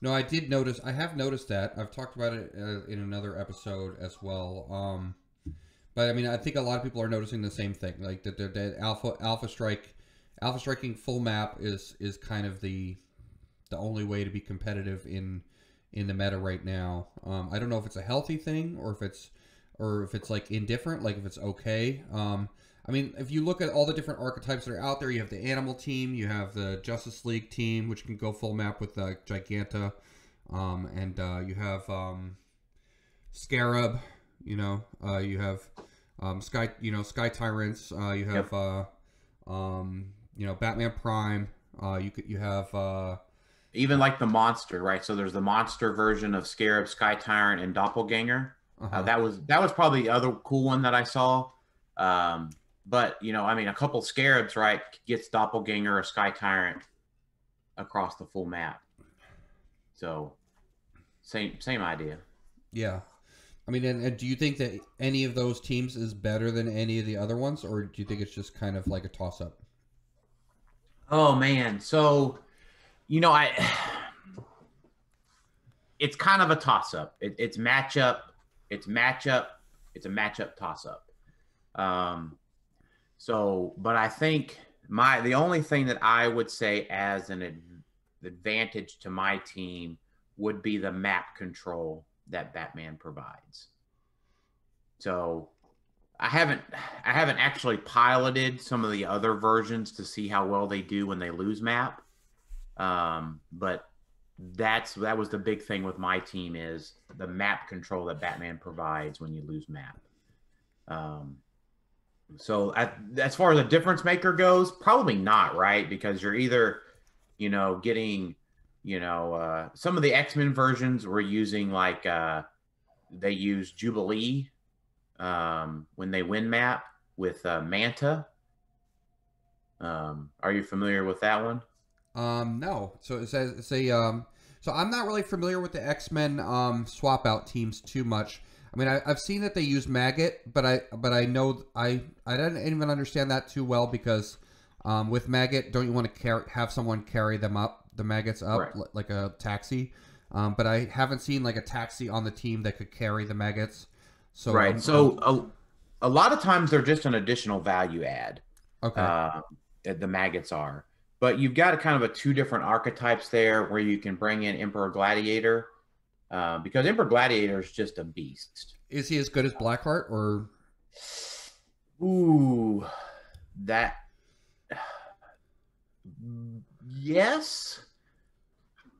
No, I did notice, I have noticed that. I've talked about it uh, in another episode as well. Um, but I mean, I think a lot of people are noticing the same thing, like that, that, that alpha, alpha strike, alpha striking full map is, is kind of the, the only way to be competitive in, in the meta right now. Um, I don't know if it's a healthy thing or if it's, or if it's like indifferent, like if it's okay. Um, I mean, if you look at all the different archetypes that are out there, you have the animal team, you have the Justice League team, which can go full map with uh, Giganta, um, and uh, you have um, Scarab, you know, uh, you have um, Sky, you know, Sky Tyrants, uh, you have, yep. uh, um, you know, Batman Prime, uh, you could, you have uh, even like the monster, right? So there's the monster version of Scarab, Sky Tyrant, and Doppelganger. Uh-huh. Uh, that was that was probably the other cool one that I saw. Um, but, you know, I mean, a couple Scarabs, right, gets Doppelganger or Sky Tyrant across the full map. So, same same idea. Yeah. I mean, and, and do you think that any of those teams is better than any of the other ones, or do you think it's just kind of like a toss-up? Oh, man. So, you know, I it's kind of a toss-up. It, it's matchup. It's matchup. It's a matchup toss-up. Um, so, but I think my the only thing that I would say as an ad, advantage to my team would be the map control that Batman provides. So, I haven't I haven't actually piloted some of the other versions to see how well they do when they lose map. Um, but. That's that was the big thing with my team is the map control that Batman provides when you lose map. Um, so I, as far as a difference maker goes, probably not, right? Because you're either, you know, getting, you know, uh, some of the X-Men versions were using like uh, they use Jubilee um, when they win map with uh, Manta. Um, are you familiar with that one? Um, no. So it says, it's a, um, so I'm not really familiar with the X-Men, um, swap out teams too much. I mean, I, I've seen that they use Maggot, but I, but I know I, I didn't even understand that too well because, um, with Maggot, don't you want to carry, have someone carry them up, the Maggots up right. like a taxi? Um, but I haven't seen like a taxi on the team that could carry the Maggots. So, right. Um, so um, a, a lot of times they're just an additional value add. Okay. Uh, the Maggots are. But you've got a kind of a two different archetypes there where you can bring in Emperor Gladiator uh, because Emperor Gladiator is just a beast. Is he as good as Blackheart or? Ooh, that. Yes.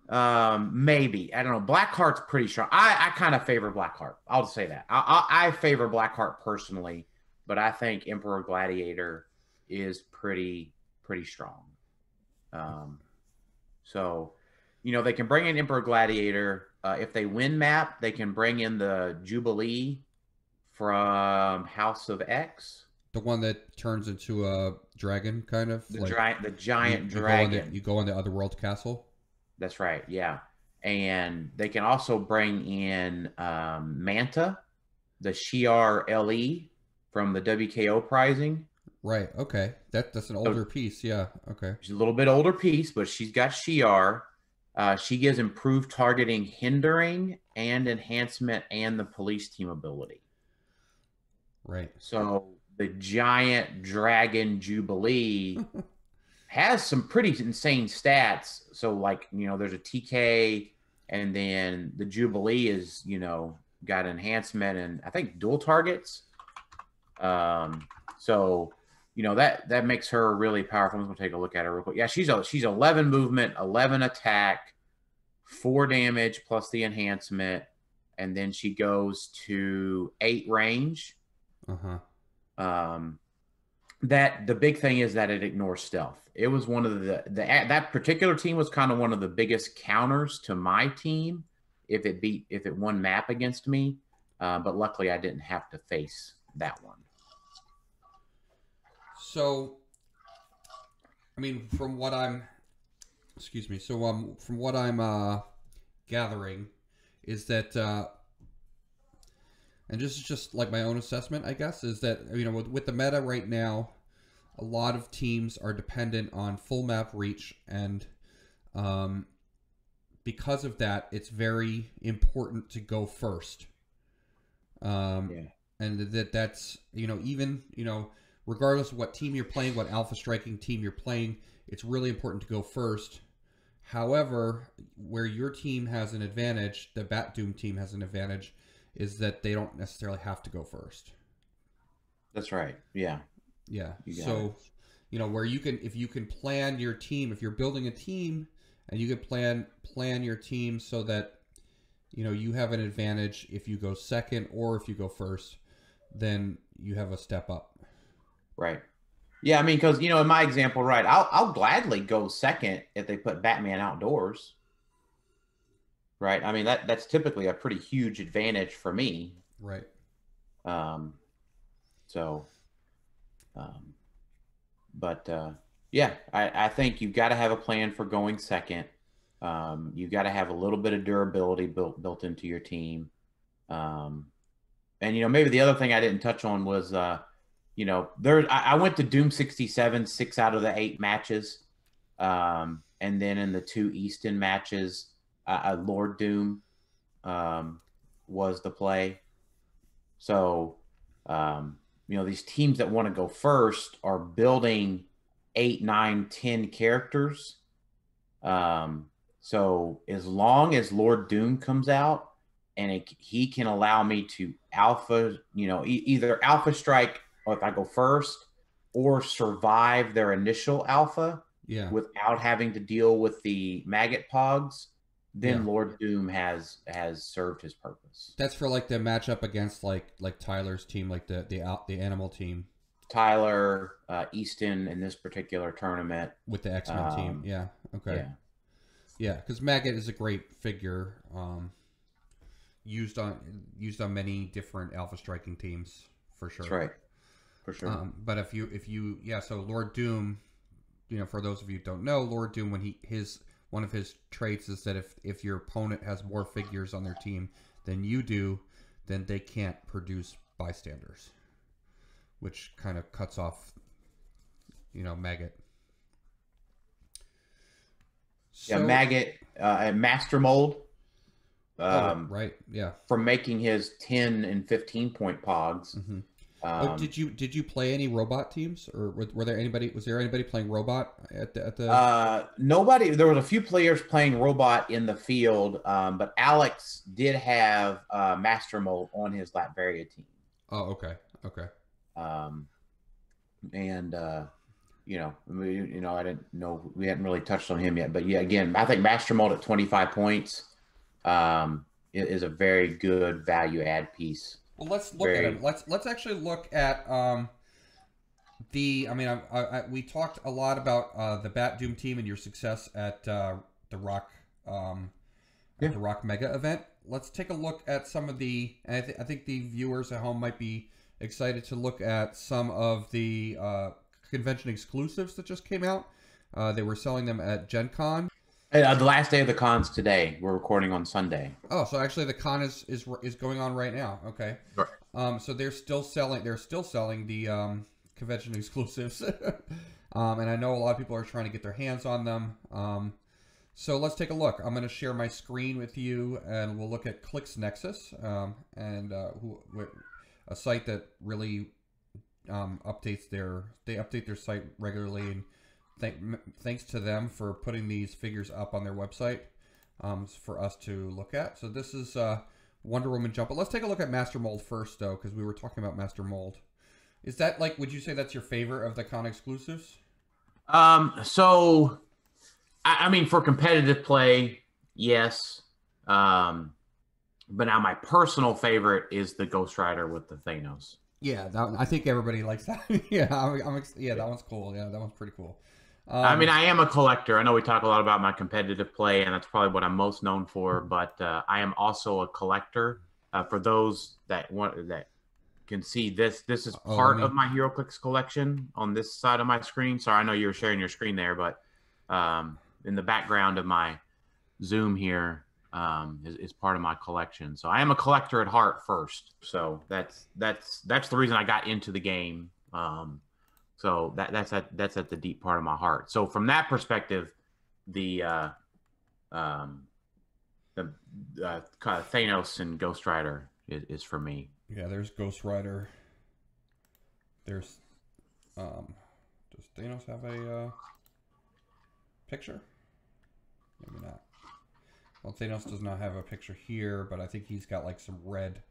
Um, maybe. I don't know. Blackheart's pretty strong. I, I kind of favor Blackheart. I'll just say that. I, I, I favor Blackheart personally, but I think Emperor Gladiator is pretty, pretty strong. Um, so, you know, they can bring in Emperor Gladiator, uh, if they win map, they can bring in the Jubilee, from House of X. The one that turns into a dragon, kind of? The, like, giant, the giant you, you dragon. Go the, you go into Otherworld Castle? That's right, yeah. And they can also bring in um, Manta, the Shi'ar L E from the W K O Prizing. Right, okay. That, that's an older so, piece, yeah, okay. She's a little bit older piece, but she's got Shi'ar. Uh, she gives improved targeting, hindering, and enhancement, and the police team ability. Right. So the giant dragon Jubilee has some pretty insane stats. So, like, you know, there's a T K, and then the Jubilee is, you know, got enhancement and I think dual targets. Um, so, you know, that that makes her really powerful. I'm just gonna take a look at her real quick. Yeah, she's a, she's eleven movement, eleven attack, four damage plus the enhancement, and then she goes to eight range. Uh-huh. Um, that the big thing is that it ignores stealth. It was one of the, the that particular team was kind of one of the biggest counters to my team if it beat if it won map against me. Uh, but luckily, I didn't have to face that one. So, I mean, from what I'm, excuse me. So, um, from what I'm uh, gathering, is that, uh, and this is just like my own assessment, I guess, is that, you know, with, with the meta right now, a lot of teams are dependent on full map reach, and um, because of that, it's very important to go first. Um, yeah. And that that's, you know, even, you know, regardless of what team you're playing, what alpha striking team you're playing, it's really important to go first. However, where your team has an advantage, the Bat Doom team has an advantage, is that they don't necessarily have to go first. That's right. Yeah. Yeah. You so, it. you know, where you can, if you can plan your team, if you're building a team and you can plan, plan your team so that, you know, you have an advantage if you go second or if you go first, then you have a step up. Right. Yeah, I mean, because, you know, in my example, right, I'll, I'll gladly go second if they put Batman outdoors. Right? I mean, that that's typically a pretty huge advantage for me. Right. Um, so, um, but, uh, yeah, I, I think you've got to have a plan for going second. Um, you've got to have a little bit of durability built, built into your team. Um, and, you know, maybe the other thing I didn't touch on was... Uh, You know, there. I went to Doom sixty-seven six out of the eight matches, um, and then in the two Easton matches, uh, Lord Doom um, was the play. So, um, you know, these teams that want to go first are building eight, nine, ten characters. Um, so as long as Lord Doom comes out and it, he can allow me to alpha, you know, e either alpha strike. Or if I go first, or survive their initial alpha yeah. without having to deal with the maggot pogs, then yeah. Lord Doom has has served his purpose. That's for like the matchup against like like Tyler's team, like the the the animal team. Tyler, uh, Easton in this particular tournament with the X-Men um, team. Yeah. Okay. Yeah, because yeah, Maggot is a great figure um, used on used on many different alpha striking teams for sure. That's right. For sure. Um, but if you, if you, yeah, so Lord Doom, you know, for those of you who don't know, Lord Doom, when he, his, one of his traits is that if, if your opponent has more figures on their team than you do, then they can't produce bystanders, which kind of cuts off, you know, Maggot. So, yeah, Maggot, uh, and Master Mold. Um, oh, right, yeah. From making his ten and fifteen point pogs. Mm-hmm. Um, oh, did you did you play any robot teams, or were, were there anybody? Was there anybody playing robot at the? At the... Uh, nobody. There was a few players playing robot in the field, um, but Alex did have uh, Master Mold on his Latveria team. Oh, okay, okay. Um, and uh, you know, we, you know, I didn't know we hadn't really touched on him yet, but yeah, again, I think Master Mold at twenty-five points um, is a very good value add piece. Well, let's look Very. at it. Let's let's actually look at um, the. I mean, I, I, I, we talked a lot about uh, the Bat Doom team and your success at uh, the R O C um, yeah. the ROC Mega event. Let's take a look at some of the, and I, th I think the viewers at home might be excited to look at some of the uh, convention exclusives that just came out. Uh, they were selling them at Gen Con. Uh, the last day of the con's today. We're recording on Sunday. Oh, so actually the con is is, is going on right now. Okay. Sure. Um, so they're still selling. They're still selling the um, convention exclusives, um, and I know a lot of people are trying to get their hands on them. Um, so let's take a look. I'm going to share my screen with you, and we'll look at ClicksNexus, um, and uh, who, a site that really um, updates their they update their site regularly. And thanks to them for putting these figures up on their website um, for us to look at. So this is uh, Wonder Woman Jump. But let's take a look at Master Mold first, though, because we were talking about Master Mold. Is that like, would you say that's your favorite of the con exclusives? Um, so, I, I mean, for competitive play, yes. Um, but now my personal favorite is the Ghost Rider with the Thanos. Yeah, that, I think everybody likes that. yeah, I'm, I'm, yeah, that one's cool. Yeah, that one's pretty cool. Um, I mean, I am a collector. I know we talk a lot about my competitive play, and that's probably what I'm most known for. But uh, I am also a collector. Uh, for those that want that can see this, this is part oh, me... of my HeroClix collection on this side of my screen. Sorry, I know you were sharing your screen there, but um, in the background of my Zoom here um, is, is part of my collection. So I am a collector at heart first. So that's that's that's the reason I got into the game. Um, So that that's at that's at the deep part of my heart. So from that perspective, the uh, um, the uh, Thanos and Ghost Rider is, is for me. Yeah, there's Ghost Rider. There's um, does Thanos have a uh, picture? Maybe not. Well, Thanos does not have a picture here, but I think he's got like some red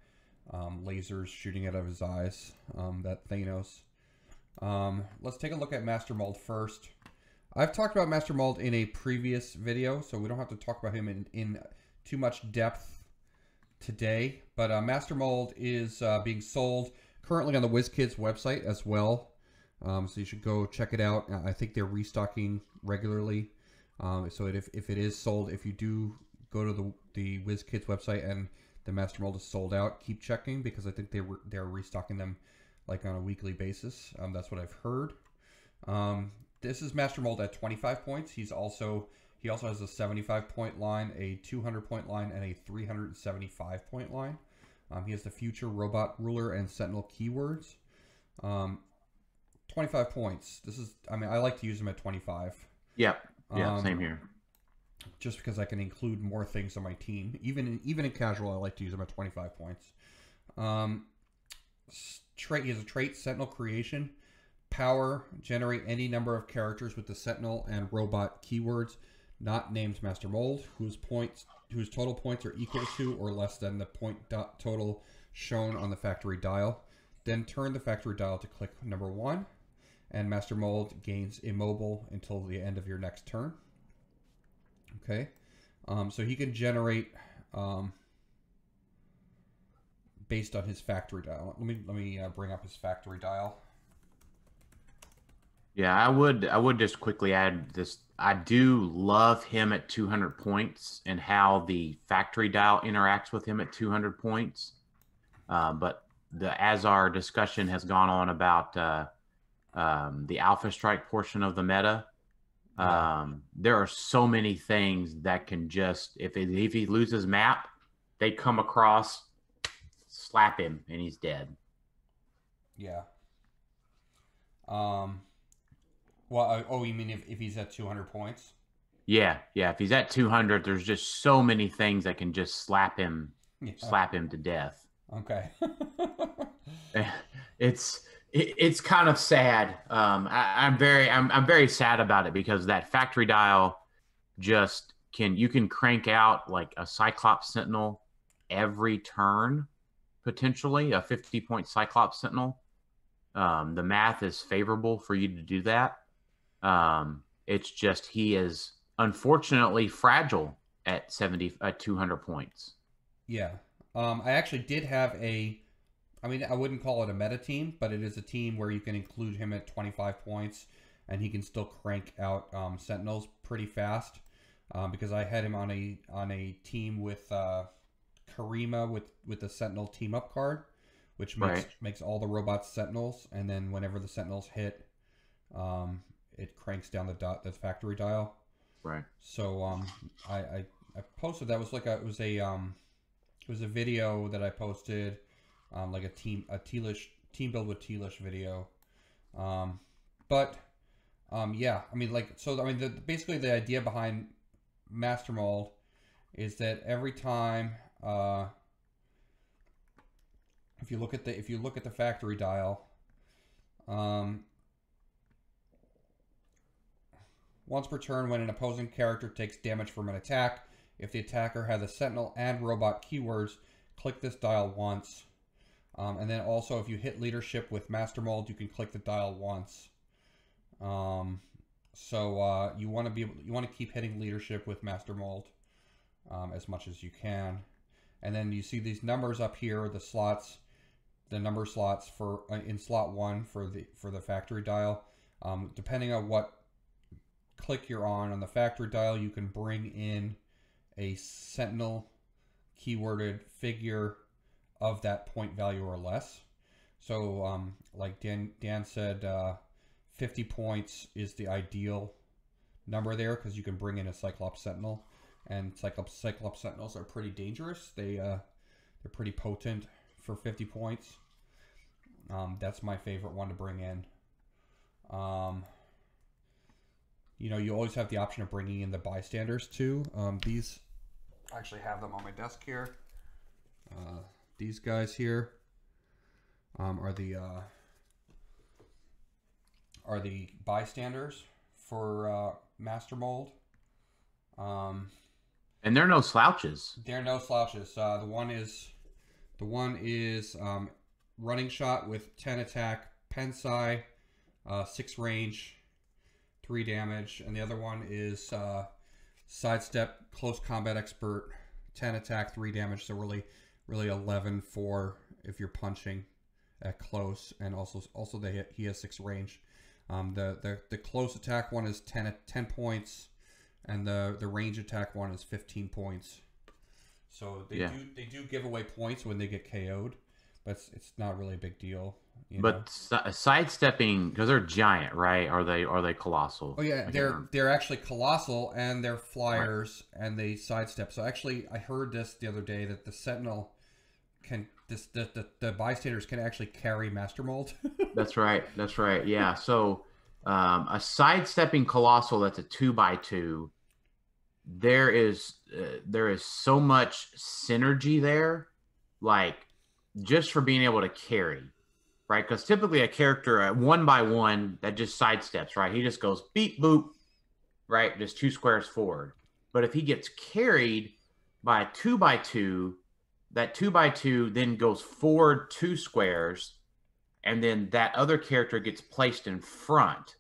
um, lasers shooting out of his eyes. Um, that Thanos. Um, let's take a look at Master Mold first. I've talked about Master Mold in a previous video, so we don't have to talk about him in, in too much depth today. But uh, Master Mold is uh, being sold currently on the WizKids website as well. Um, so you should go check it out. I think they're restocking regularly. Um, so if, if it is sold, if you do go to the, the WizKids website and the Master Mold is sold out, keep checking because I think they were, they're restocking them like on a weekly basis. Um, that's what I've heard. Um, this is Master Mold at twenty-five points. He's also, he also has a seventy-five point line, a two hundred point line, and a three hundred seventy-five point line. Um, he has the future, robot, ruler, and sentinel keywords. Um, twenty-five points. This is, I mean, I like to use them at twenty-five. Yep. Yeah, um, same here. Just because I can include more things on my team. Even in, even in casual, I like to use them at twenty-five points. Um, Trait, he has a trait, Sentinel Creation. Power, generate any number of characters with the Sentinel and robot keywords, not named Master Mold, whose points, whose total points are equal to or less than the point dot total shown on the factory dial. Then turn the factory dial to click number one, and Master Mold gains immobile until the end of your next turn. Okay, um, so he can generate. Um, Based on his factory dial, let me let me uh, bring up his factory dial. Yeah, I would I would just quickly add this. I do love him at two hundred points and how the factory dial interacts with him at two hundred points. Uh, but the as our discussion has gone on about uh, um, the Alpha Strike portion of the meta, um, yeah. there are so many things that can just if it, if he loses map, they come across. Slap him and he's dead. Yeah. Um. Well, oh, you mean if, if he's at two hundred points? Yeah, yeah. If he's at two hundred, there's just so many things that can just slap him, yeah. slap him to death. Okay. it's it, it's kind of sad. Um, I, I'm very I'm I'm very sad about it because that factory dial just can you can crank out like a Cyclops Sentinel every turn. Potentially a fifty point Cyclops Sentinel. Um, the math is favorable for you to do that. Um, it's just he is unfortunately fragile at seventy, at two hundred points. Yeah. Um, I actually did have a, I mean, I wouldn't call it a meta team, but it is a team where you can include him at twenty-five points and he can still crank out um, Sentinels pretty fast. um, because I had him on a on a team with uh, Karima with with the Sentinel team up card, which makes right. makes all the robots Sentinels, and then whenever the Sentinels hit, um, it cranks down the dot the factory dial. Right. So um, I, I I posted that was like a, it was a um, it was a video that I posted, um, like a team a Tealish team build with Tealish video, um, but. Um, yeah, I mean, like, so, I mean, the, basically the idea behind Master Mold is that every time, uh, if you look at the, if you look at the factory dial, um, once per turn when an opposing character takes damage from an attack, if the attacker has a Sentinel and robot keywords, click this dial once. Um, and then also if you hit leadership with Master Mold, you can click the dial once. Um, so, uh, you want to be able to, you want to keep hitting leadership with Master Mold, um, as much as you can. And then you see these numbers up here, the slots, the number slots for, uh, in slot one for the, for the factory dial, um, depending on what click you're on, on the factory dial, you can bring in a Sentinel keyworded figure of that point value or less. So, um, like Dan, Dan said, uh, fifty points is the ideal number there because you can bring in a Cyclops Sentinel, and Cyclops Cyclops Sentinels are pretty dangerous. They uh, they're pretty potent for fifty points. Um, that's my favorite one to bring in. Um, you know, you always have the option of bringing in the bystanders too. Um, these I actually have them on my desk here. Uh, these guys here um, are the. Uh, are the bystanders for uh, Master Mold. Um, and they're no slouches. They're no slouches. Uh, the one is the one is um, running shot with ten attack, Pensai, uh, six range, three damage. And the other one is uh, sidestep, close combat expert, ten attack, three damage. So really, really eleven for if you're punching at close. And also, also they hit, he has six range. Um, the, the, the close attack one is ten, ten points, and the, the range attack one is fifteen points. So they, yeah. do, they do give away points when they get K O'd, but it's, it's not really a big deal. You but si sidestepping, because they're giant, right? Are they are they colossal? Oh, yeah, they're, remember. they're actually colossal, and they're flyers, right. and they sidestep. So actually, I heard this the other day, that the Sentinel can... This, the, the, the bystanders can actually carry Master Mold. That's right. That's right. Yeah. So um, a sidestepping colossal that's a two by two, there is uh, there is so much synergy there, like just for being able to carry, right? Because typically a character at one by one that just sidesteps, right? He just goes beep boop, right? Just two squares forward. But if he gets carried by a two by two, that two by two then goes forward two squares, and then that other character gets placed in front.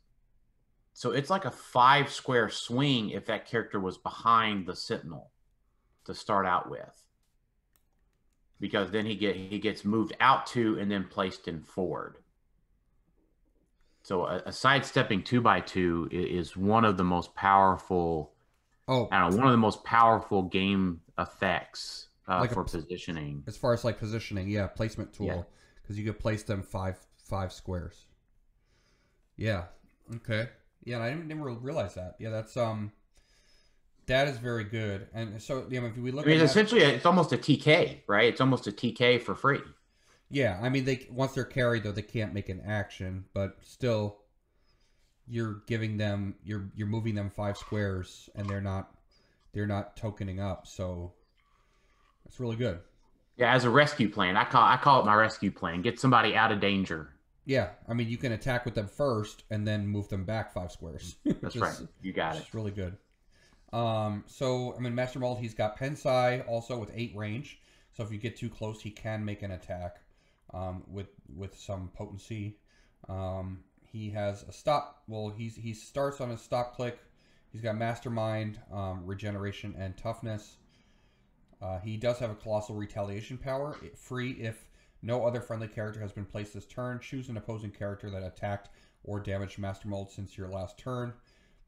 So it's like a five square swing if that character was behind the Sentinel to start out with, because then he get he gets moved out two and then placed in forward. So a, a sidestepping two by two is one of the most powerful. Oh, I don't know, one of the most powerful game effects. Uh, like for a, positioning, as far as like positioning, yeah, placement tool, because yeah. you could place them five five squares. Yeah, okay, yeah, I didn't never realize that. Yeah, that's um, that is very good. And so, yeah, if we look, I mean, at essentially, that, it's almost a T K, right? It's almost a T K for free. Yeah, I mean, they once they're carried though, they can't make an action, but still, you're giving them, you're you're moving them five squares, and they're not they're not tokening up, so. It's really good. Yeah, as a rescue plan. I call I call it my rescue plan. Get somebody out of danger. Yeah. I mean, you can attack with them first and then move them back five squares. That's right. You got it. It's really good. Um, so, I mean, Master Mold, he's got Pensai also with eight range. So if you get too close, he can make an attack um, with with some potency. Um, he has a stop. Well, he's he starts on a stop click. He's got Mastermind, um, Regeneration, and Toughness. Uh, he does have a Colossal Retaliation power, free if no other friendly character has been placed this turn. Choose an opposing character that attacked or damaged Master Mold since your last turn.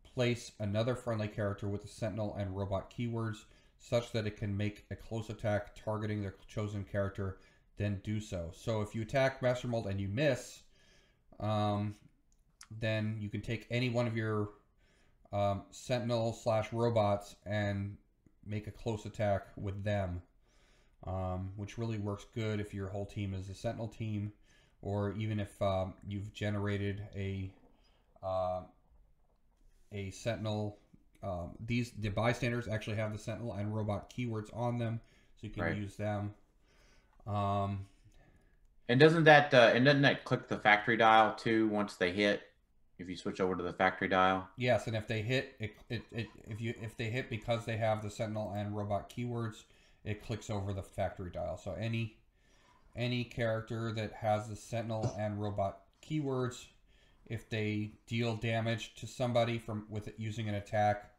Place another friendly character with the Sentinel and Robot keywords such that it can make a close attack targeting their chosen character, then do so. So if you attack Master Mold and you miss, um, then you can take any one of your um, Sentinel slash Robots and make a close attack with them, um, which really works good if your whole team is a Sentinel team, or even if um, you've generated a... Uh, a Sentinel, um, these the bystanders actually have the Sentinel and Robot keywords on them, so you can right. use them. Um, and doesn't that uh, and doesn't that click the factory dial too once they hit? If you switch over to the factory dial, yes. And if they hit, it, it, it if you if they hit because they have the Sentinel and Robot keywords, it clicks over the factory dial. So any any character that has the Sentinel and Robot keywords, if they deal damage to somebody from with it using an attack,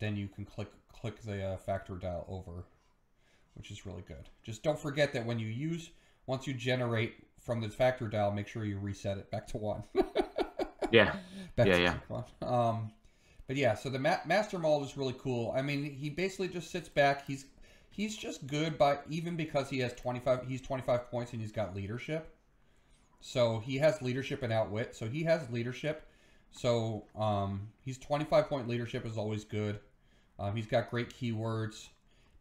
then you can click click the uh, factor dial over, which is really good. Just don't forget that when you use, once you generate from the factor dial, make sure you reset it back to one. yeah, back yeah, to yeah. One. Um, but yeah, so the ma Master Mold is really cool. I mean, he basically just sits back. He's he's just good by even because he has twenty-five. He's twenty-five points and he's got leadership. So he has leadership and outwit. So he has leadership. So um, he's twenty-five point leadership is always good. Um, he's got great keywords,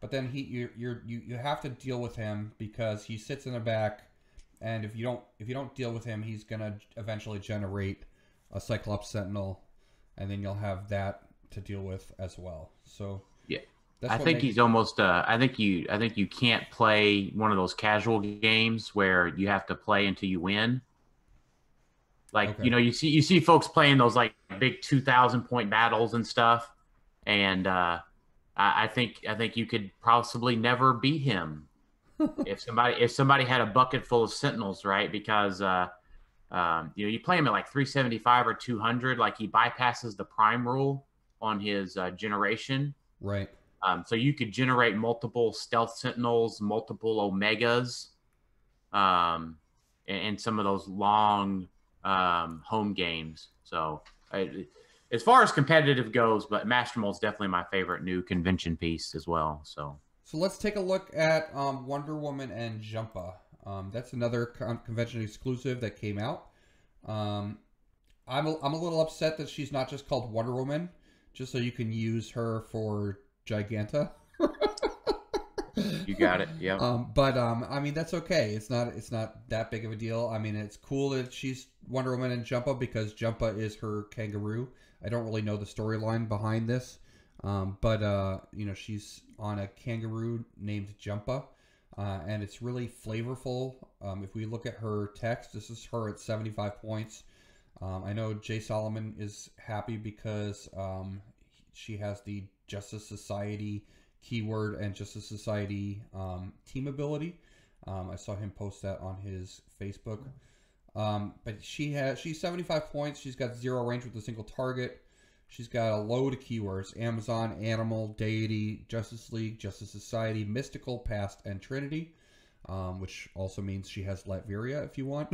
but then he you you're, you you have to deal with him because he sits in the back, and if you don't if you don't deal with him, he's gonna eventually generate a Cyclops Sentinel, and then you'll have that to deal with as well. So yeah, that's I think he's almost. Uh, I think you. I think you can't play one of those casual games where you have to play until you win. Like okay. you know, you see, you see folks playing those like big two thousand point battles and stuff, and uh, I, I think I think you could possibly never beat him if somebody if somebody had a bucket full of Sentinels, right? Because uh, um, you know, you play him at like three seventy five or two hundred, like he bypasses the prime rule on his uh, generation, right? Um, so you could generate multiple stealth Sentinels, multiple Omegas, um, and, and some of those long um, home games. So I, as far as competitive goes, but Master Mold is definitely my favorite new convention piece as well. So so let's take a look at um, Wonder Woman and Jumpa. Um, that's another con convention exclusive that came out. Um, I'm, a, I'm a little upset that she's not just called Wonder Woman, just so you can use her for... Giganta. You got it. Yeah. Um, but um, I mean, that's okay. It's not. It's not that big of a deal. I mean, it's cool that she's Wonder Woman and Jumpa because Jumpa is her kangaroo. I don't really know the storyline behind this, um, but uh, you know, she's on a kangaroo named Jumpa, uh, and it's really flavorful. Um, if we look at her text, this is her at seventy-five points. Um, I know Jay Solomon is happy because um, she has the Justice Society keyword and Justice Society um, team ability. Um, I saw him post that on his Facebook. Um, but she has she's seventy-five points. She's got zero range with a single target. She's got a load of keywords: Amazon, Animal, Deity, Justice League, Justice Society, Mystical, Past, and Trinity. Um, which also means she has Latveria if you want.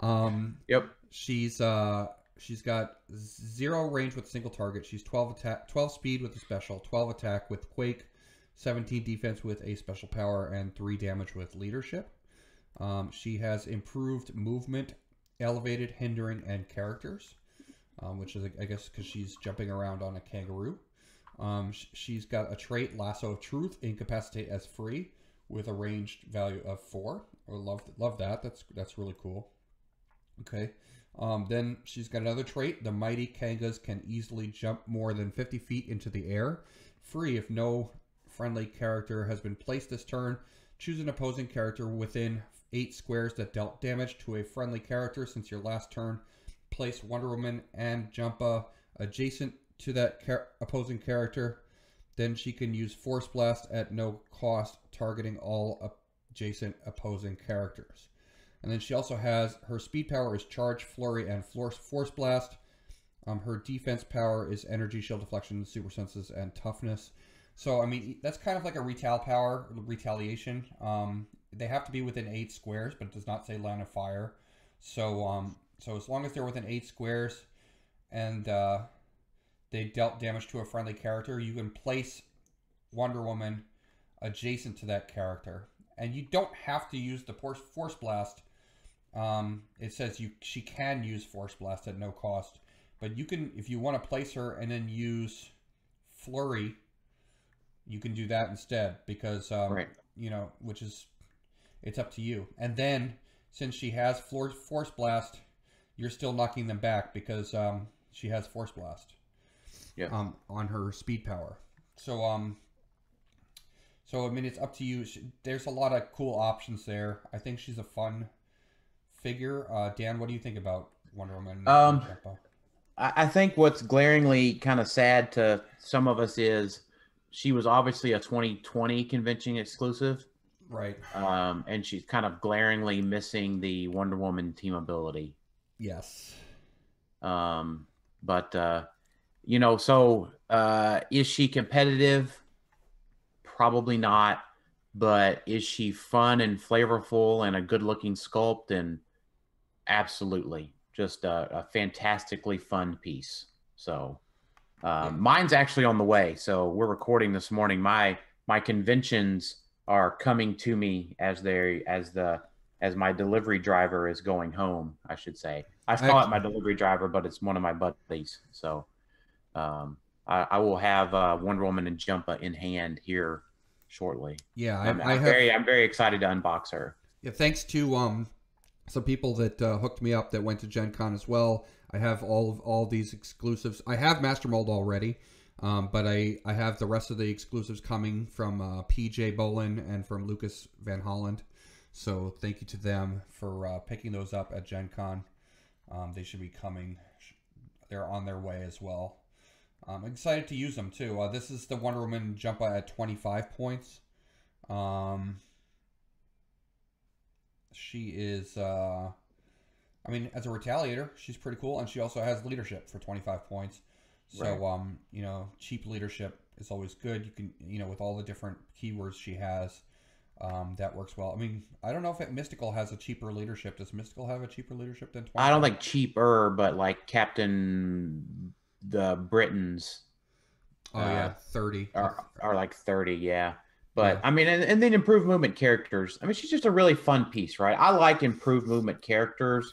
um, yep. She's uh, She's got zero range with a single target. She's twelve attack, twelve speed with a special, twelve attack with Quake, seventeen defense with a special power, and three damage with leadership. Um, she has improved movement, elevated hindering, and characters, um, which is, I guess, because she's jumping around on a kangaroo. Um, sh she's got a trait, Lasso of Truth, incapacitate as free, with a ranged value of four. I love love that. That's that's really cool. Okay. Um, then she's got another trait. The mighty Kangas can easily jump more than fifty feet into the air. Free, if no friendly character has been placed this turn, choose an opposing character within eight squares that dealt damage to a friendly character since your last turn. Place Wonder Woman and Jumpa adjacent to that char- opposing character. Then she can use Force Blast at no cost, targeting all adjacent opposing characters. And then she also has, her speed power is Charge, Flurry, and Force Blast. Um, her defense power is Energy, Shield, Deflection, Super Senses, and Toughness. So, I mean, that's kind of like a Retail power, Retaliation. Um, they have to be within eight squares, but it does not say Line of Fire. So, um, so as long as they're within eight squares, and uh, they dealt damage to a friendly character, you can place Wonder Woman adjacent to that character. And you don't have to use the Force Blast. Um, it says you she can use Force Blast at no cost. But you can, if you want to place her and then use Flurry, you can do that instead. Because, um, right. you know, which is, it's up to you. And then, since she has Force Blast, you're still knocking them back because um, she has Force Blast yeah. um, on her speed power. So, um, so I mean, it's up to you. She, there's a lot of cool options there. I think she's a fun figure. Uh, Dan, what do you think about Wonder Woman? Um, I think what's glaringly kind of sad to some of us is she was obviously a twenty twenty convention exclusive. Right. Um, and she's kind of glaringly missing the Wonder Woman team ability. Yes. Um, but, uh, you know, so uh, is she competitive? Probably not. But is she fun and flavorful and a good-looking sculpt? And absolutely. Just a, a fantastically fun piece. So um, yeah. mine's actually on the way. So we're recording this morning. My my conventions... are coming to me as they as the as my delivery driver is going home. I should say I call it my delivery driver, but it's one of my buddies. So um, I, I will have uh, Wonder Woman and Jumpa in hand here shortly. Yeah, I'm, I, I'm I have, very I'm very excited to unbox her. Yeah, thanks to um some people that uh, hooked me up that went to Gen Con as well. I have all of all these exclusives. I have Master Mold already. Um, but I, I have the rest of the exclusives coming from uh, P J Bolin and from Lucas Van Holland. So thank you to them for uh, picking those up at Gen Con. Um, they should be coming. They're on their way as well. I'm excited to use them too. Uh, this is the Wonder Woman Jumpa at twenty-five points. Um, she is, uh, I mean, as a retaliator, she's pretty cool. And she also has leadership for twenty-five points. So, right. um, you know, cheap leadership is always good. You can, you know, with all the different keywords she has, um, that works well. I mean, I don't know if it, Mystical has a cheaper leadership. Does Mystical have a cheaper leadership than twenty-five? I don't think cheaper, but like Captain the Britons. Oh, uh, yeah, thirty. Are, are like thirty, yeah. But, yeah. I mean, and, and then improved movement characters. I mean, she's just a really fun piece, right? I like improved movement characters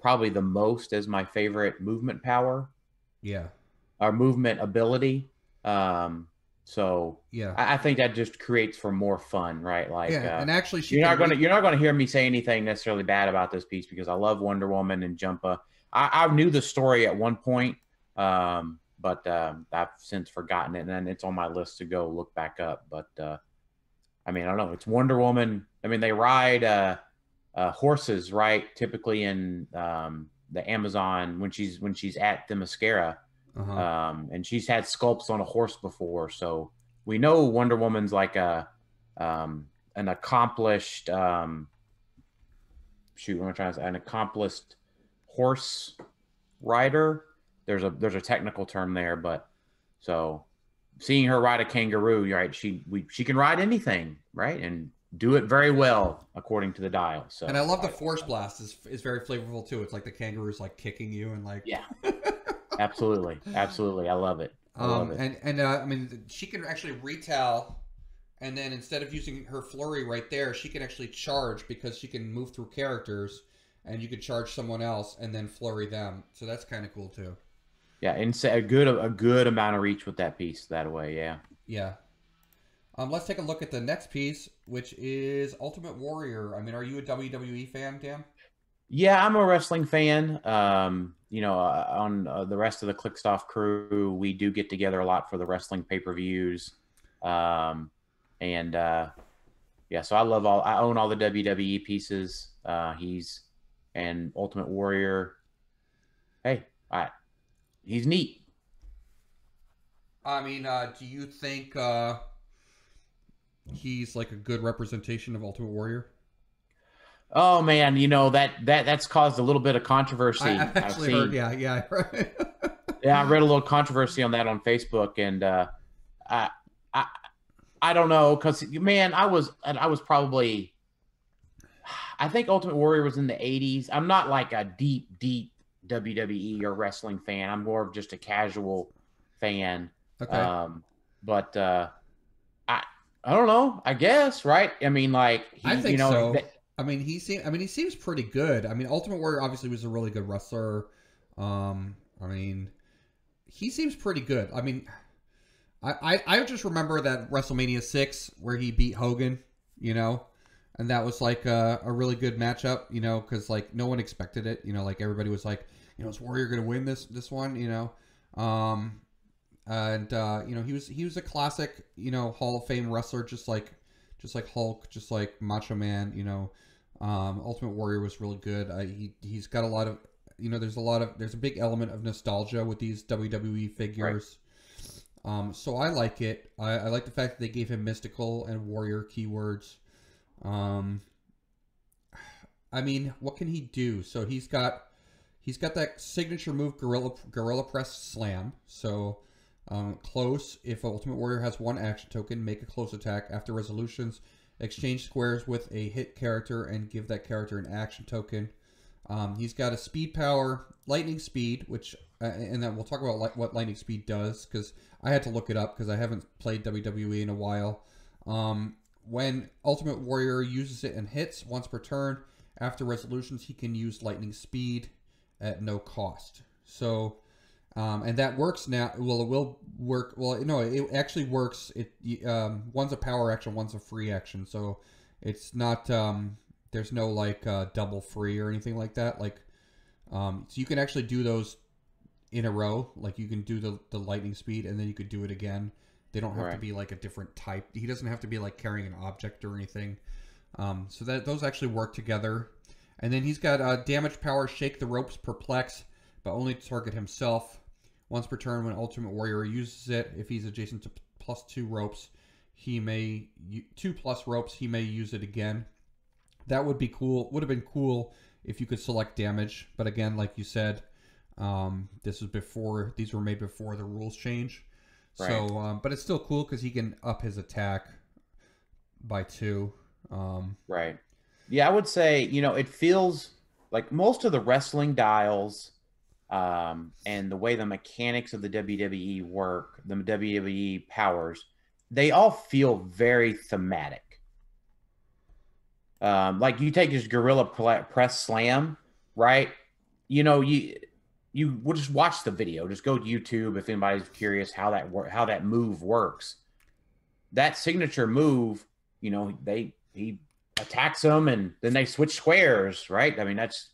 probably the most as my favorite movement power. Yeah. Our movement ability. Um, so yeah, I, I think that just creates for more fun, right? Like, yeah, uh, and actually, she you're not gonna you're not gonna hear me say anything necessarily bad about this piece because I love Wonder Woman and Jumpa. I, I knew the story at one point, um, but um, I've since forgotten it, and it's on my list to go look back up. But uh, I mean, I don't know. It's Wonder Woman. I mean, they ride uh, uh, horses, right? Typically in um, the Amazon when she's when she's at the Themyscira. Uh-huh. Um, and she's had sculpts on a horse before, so we know Wonder Woman's like a um, an accomplished um, shoot. What am I trying to say? An accomplished horse rider. There's a there's a technical term there, but so seeing her ride a kangaroo, right? She we she can ride anything, right? And do it very well according to the dial. So and I love the Force Blast is is very flavorful too. It's like the kangaroo's like kicking you and like yeah. Absolutely, absolutely, I love it. I um, love it. And and uh, I mean, she can actually retail, and then instead of using her flurry right there, she can actually charge because she can move through characters, and you could charge someone else and then flurry them. So that's kind of cool too. Yeah, and a good a good amount of reach with that piece that way. Yeah. Yeah. Um, let's take a look at the next piece, which is Ultimate Warrior. I mean, are you a W W E fan, Dan? Yeah, I'm a wrestling fan. Um, you know, uh, on uh, the rest of the Clickstuff crew, we do get together a lot for the wrestling pay-per-views. Um, and, uh, yeah, so I love all – I own all the W W E pieces. Uh, he's – and Ultimate Warrior. Hey, I, he's neat. I mean, uh, do you think uh, he's, like, a good representation of Ultimate Warrior? Oh man, you know that that that's caused a little bit of controversy. I actually I've seen. heard, yeah, yeah, right. yeah. I read a little controversy on that on Facebook, and uh, I I I don't know, cause man, I was I was probably I think Ultimate Warrior was in the eighties. I'm not like a deep deep W W E or wrestling fan. I'm more of just a casual fan. Okay. Um, but uh, I I don't know. I guess right. I mean, like he, I think you know, so. That, I mean, he seems. I mean, he seems pretty good. I mean, Ultimate Warrior obviously was a really good wrestler. Um, I mean, he seems pretty good. I mean, I I, I just remember that WrestleMania six where he beat Hogan. You know. And that was, like, a, a really good matchup, you know, because, like, no one expected it. You know, like, everybody was like, you know, is Warrior going to win this this one, you know? Um, and, uh, you know, he was he was a classic, you know, Hall of Fame wrestler, just like just like Hulk, just like Macho Man, you know. Um, Ultimate Warrior was really good. Uh, he, he's got a lot of, you know, there's a lot of, there's a big element of nostalgia with these W W E figures. Right. Um, so I like it. I, I like the fact that they gave him mystical and warrior keywords. Um, I mean, what can he do? So he's got, he's got that signature move, gorilla, gorilla press slam. So, um, close. If Ultimate Warrior has one action token, make a close attack after resolutions, exchange squares with a hit character and give that character an action token. Um, he's got a speed power, lightning speed, which, uh, and then we'll talk about li- what lightning speed does. Cause I had to look it up cause I haven't played W W E in a while. Um, When Ultimate Warrior uses it and hits once per turn, after resolutions, he can use lightning speed at no cost. So, um, and that works now. Well, it will work. Well, no, it actually works. It um, one's a power action, one's a free action. So it's not, um, there's no like uh, double free or anything like that. Like, um, so you can actually do those in a row. Like you can do the, the lightning speed and then you could do it again. They don't have right. to be like a different type. He doesn't have to be like carrying an object or anything. Um, so that those actually work together. And then he's got uh, damage power, shake the ropes, perplex, but only to target himself. Once per turn when Ultimate Warrior uses it, if he's adjacent to plus two ropes, he may, two plus ropes, he may use it again. That would be cool. Would have been cool if you could select damage. But again, like you said, um, this was before, these were made before the rules change. Right. So, um, but it's still cool because he can up his attack by two. Um, right. Yeah, I would say, you know, it feels like most of the wrestling dials um, and the way the mechanics of the W W E work, the W W E powers, they all feel very thematic. Um, like you take his gorilla press slam, right? You know, you... You will just watch the video. Just go to YouTube if anybody's curious how that wor- how that move works. That signature move, you know, they he attacks him and then they switch squares, right? I mean, that's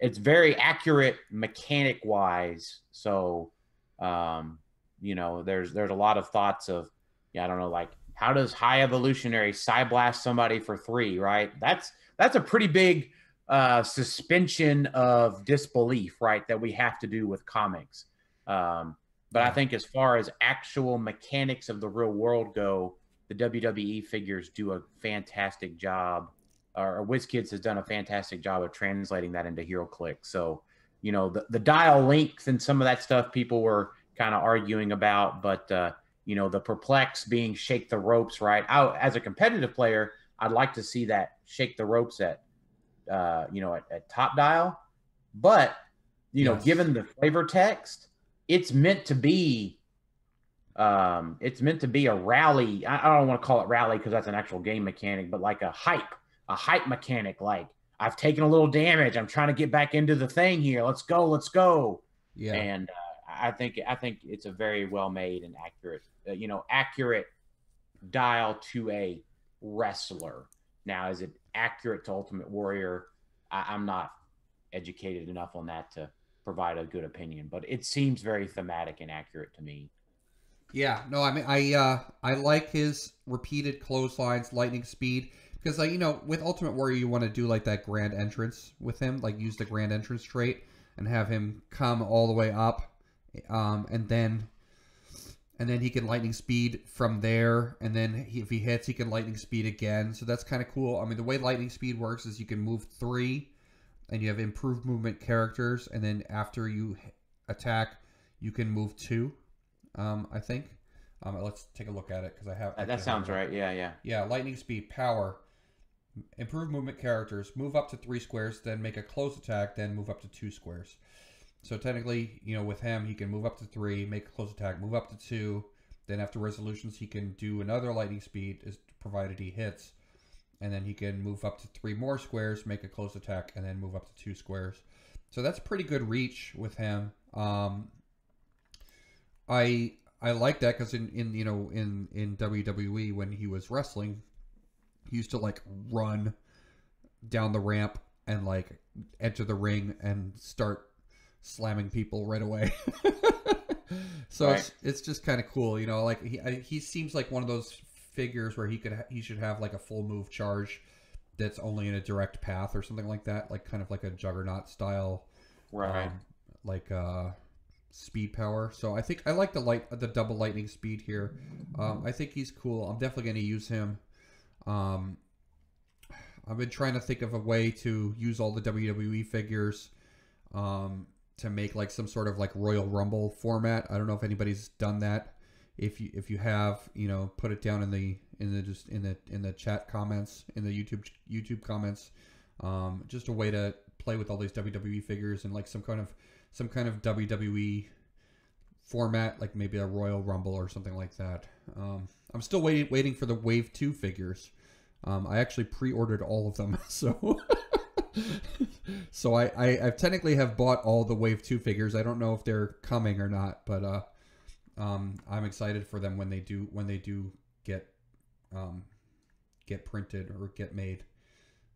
it's very accurate mechanic wise. So, um, you know, there's there's a lot of thoughts of, yeah, I don't know, like how does high evolutionary psyblast somebody for three, right? That's that's a pretty big. Uh, suspension of disbelief, right, that we have to do with comics. Um, but I think as far as actual mechanics of the real world go, the W W E figures do a fantastic job, or WizKids has done a fantastic job of translating that into HeroClix. So, you know, the, the dial length and some of that stuff people were kind of arguing about, but, uh, you know, the perplex being shake the ropes, right? I, as a competitive player, I'd like to see that shake the ropes at Uh, you know, at, at top dial, but you yes. know, given the flavor text, it's meant to be, um, it's meant to be a rally. I, I don't want to call it rally because that's an actual game mechanic, but like a hype, a hype mechanic. Like I've taken a little damage. I'm trying to get back into the thing here. Let's go, let's go. Yeah. And uh, I think I think it's a very well made and accurate, uh, you know, accurate dial to a wrestler. Now, is it accurate to Ultimate Warrior? I, I'm not educated enough on that to provide a good opinion, but it seems very thematic and accurate to me. Yeah, no, I mean, I uh, I like his repeated clotheslines, lightning speed, because like you know, with Ultimate Warrior, you want to do like that grand entrance with him, like use the grand entrance trait and have him come all the way up, um, and then. And then he can lightning speed from there. And then he, if he hits, he can lightning speed again. So that's kind of cool. I mean, the way lightning speed works is you can move three and you have improved movement characters. And then after you attack, you can move two, um, I think. Um, let's take a look at it because I have... Uh, that sounds right. Yeah, yeah. Yeah, lightning speed, power, improved movement characters, move up to three squares, then make a close attack, then move up to two squares. So technically, you know, with him, he can move up to three, make a close attack, move up to two. Then after resolutions, he can do another lightning speed, is provided he hits. And then he can move up to three more squares, make a close attack, and then move up to two squares. So that's pretty good reach with him. Um, I I like that because in, in you know in in W W E when he was wrestling, he used to like run down the ramp and like enter the ring and start slamming people right away. So right. It's, it's just kind of cool, you know. Like he I, he seems like one of those figures where he could ha he should have like a full move charge that's only in a direct path or something like that, like kind of like a Juggernaut style, right? Um, like uh, speed power. So I think I like the light the double lightning speed here. Um, I think he's cool. I'm definitely going to use him. Um, I've been trying to think of a way to use all the W W E figures. Um, to make like some sort of like Royal Rumble format. I don't know if anybody's done that. If you if you have, you know, put it down in the in the just in the in the chat comments, in the YouTube YouTube comments. Um, just a way to play with all these W W E figures and like some kind of some kind of W W E format, like maybe a Royal Rumble or something like that. Um, I'm still waiting waiting for the Wave Two figures. Um, I actually pre-ordered all of them, so. So I, I, I technically have bought all the Wave two figures. I don't know if they're coming or not, but uh, um, I'm excited for them when they do when they do get um, get printed or get made.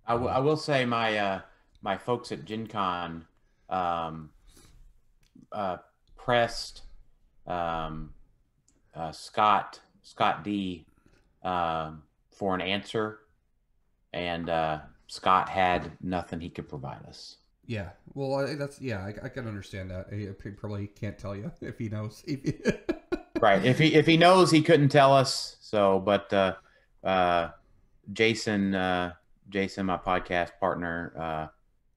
I, w I will say my uh, my folks at Gen Con um, uh, pressed um, uh, Scott Scott D uh, for an answer, and. Uh, Scott had nothing he could provide us. Yeah, well, I, that's yeah, I, I can understand that. I, I probably can't tell you if he knows. Right, if he if he knows, he couldn't tell us. So, but uh, uh, Jason, uh, Jason, my podcast partner, uh,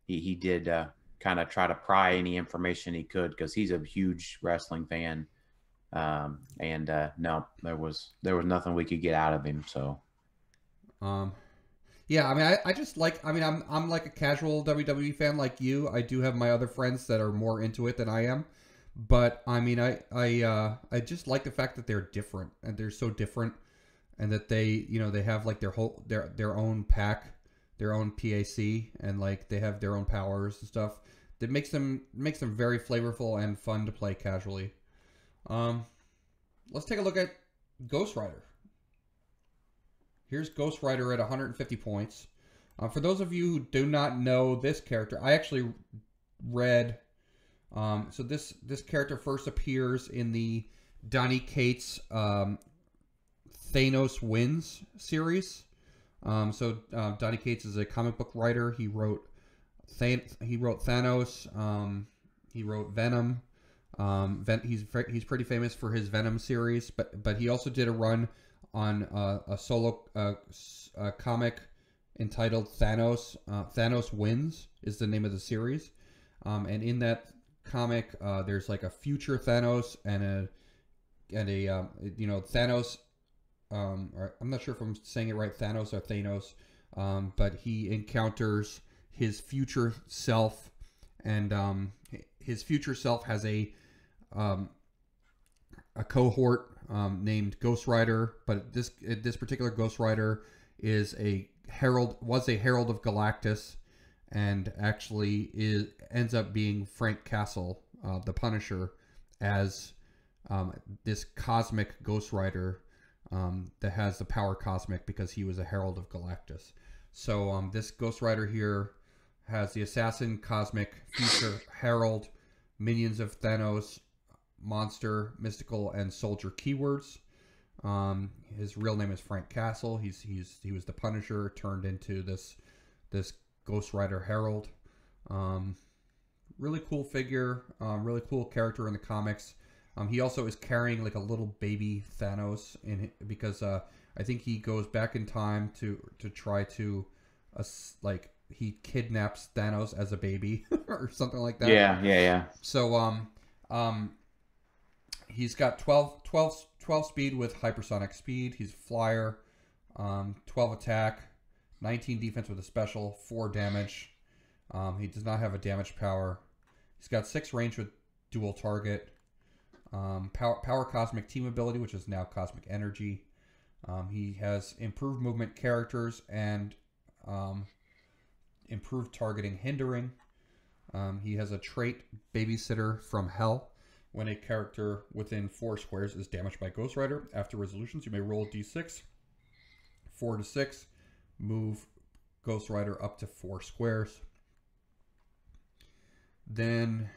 he he did uh, kind of try to pry any information he could because he's a huge wrestling fan. Um, and uh, no, there was there was nothing we could get out of him. So, um. Yeah, I mean, I, I just like, I mean, I'm, I'm like a casual W W E fan like you. I do have my other friends that are more into it than I am. But, I mean, I I, uh, I just like the fact that they're different. And they're so different. And that they, you know, they have like their whole, their, their own pack, their own P A C. And like they have their own powers and stuff. That makes them, makes them very flavorful and fun to play casually. Um, let's take a look at Ghost Rider. Here's Ghost Rider at one hundred fifty points. Uh, for those of you who do not know this character, I actually read... Um, so this, this character first appears in the Donny Cates um, Thanos Wins series. Um, so uh, Donny Cates is a comic book writer. He wrote, Than he wrote Thanos. Um, he wrote Venom. Um, Ven he's, he's pretty famous for his Venom series, but, but he also did a run... on uh, a solo uh, a comic entitled Thanos. Uh, Thanos Wins is the name of the series. Um, and in that comic, uh, there's like a future Thanos and a, and a um, you know, Thanos, um, or I'm not sure if I'm saying it right, Thanos or Thanos, um, but he encounters his future self, and um, his future self has a, um, a cohort Um, named Ghost Rider, but this this particular Ghost Rider is a herald was a herald of Galactus, and actually is ends up being Frank Castle, uh, the Punisher, as um, this cosmic Ghost Rider um, that has the power cosmic because he was a herald of Galactus. So um, this Ghost Rider here has the assassin, cosmic, future, herald, minions of Thanos, monster, mystical, and soldier keywords. Um, his real name is Frank Castle. He's he's he was the Punisher turned into this this Ghost Rider herald. Um, really cool figure. Um, really cool character in the comics. Um, he also is carrying like a little baby Thanos in because uh, I think he goes back in time to to try to uh, like he kidnaps Thanos as a baby or something like that. Yeah, yeah, yeah. So um um. He's got twelve, twelve, twelve speed with hypersonic speed. He's a flyer, um, twelve attack, nineteen defense with a special, four damage. Um, he does not have a damage power. He's got six range with dual target. Um, power, power Cosmic Team ability, which is now Cosmic Energy. Um, he has improved movement characters and um, improved targeting hindering. Um, he has a trait, Babysitter from Hell. When a character within four squares is damaged by Ghost Rider, after resolutions, you may roll d six, four to six, move Ghost Rider up to four squares. Then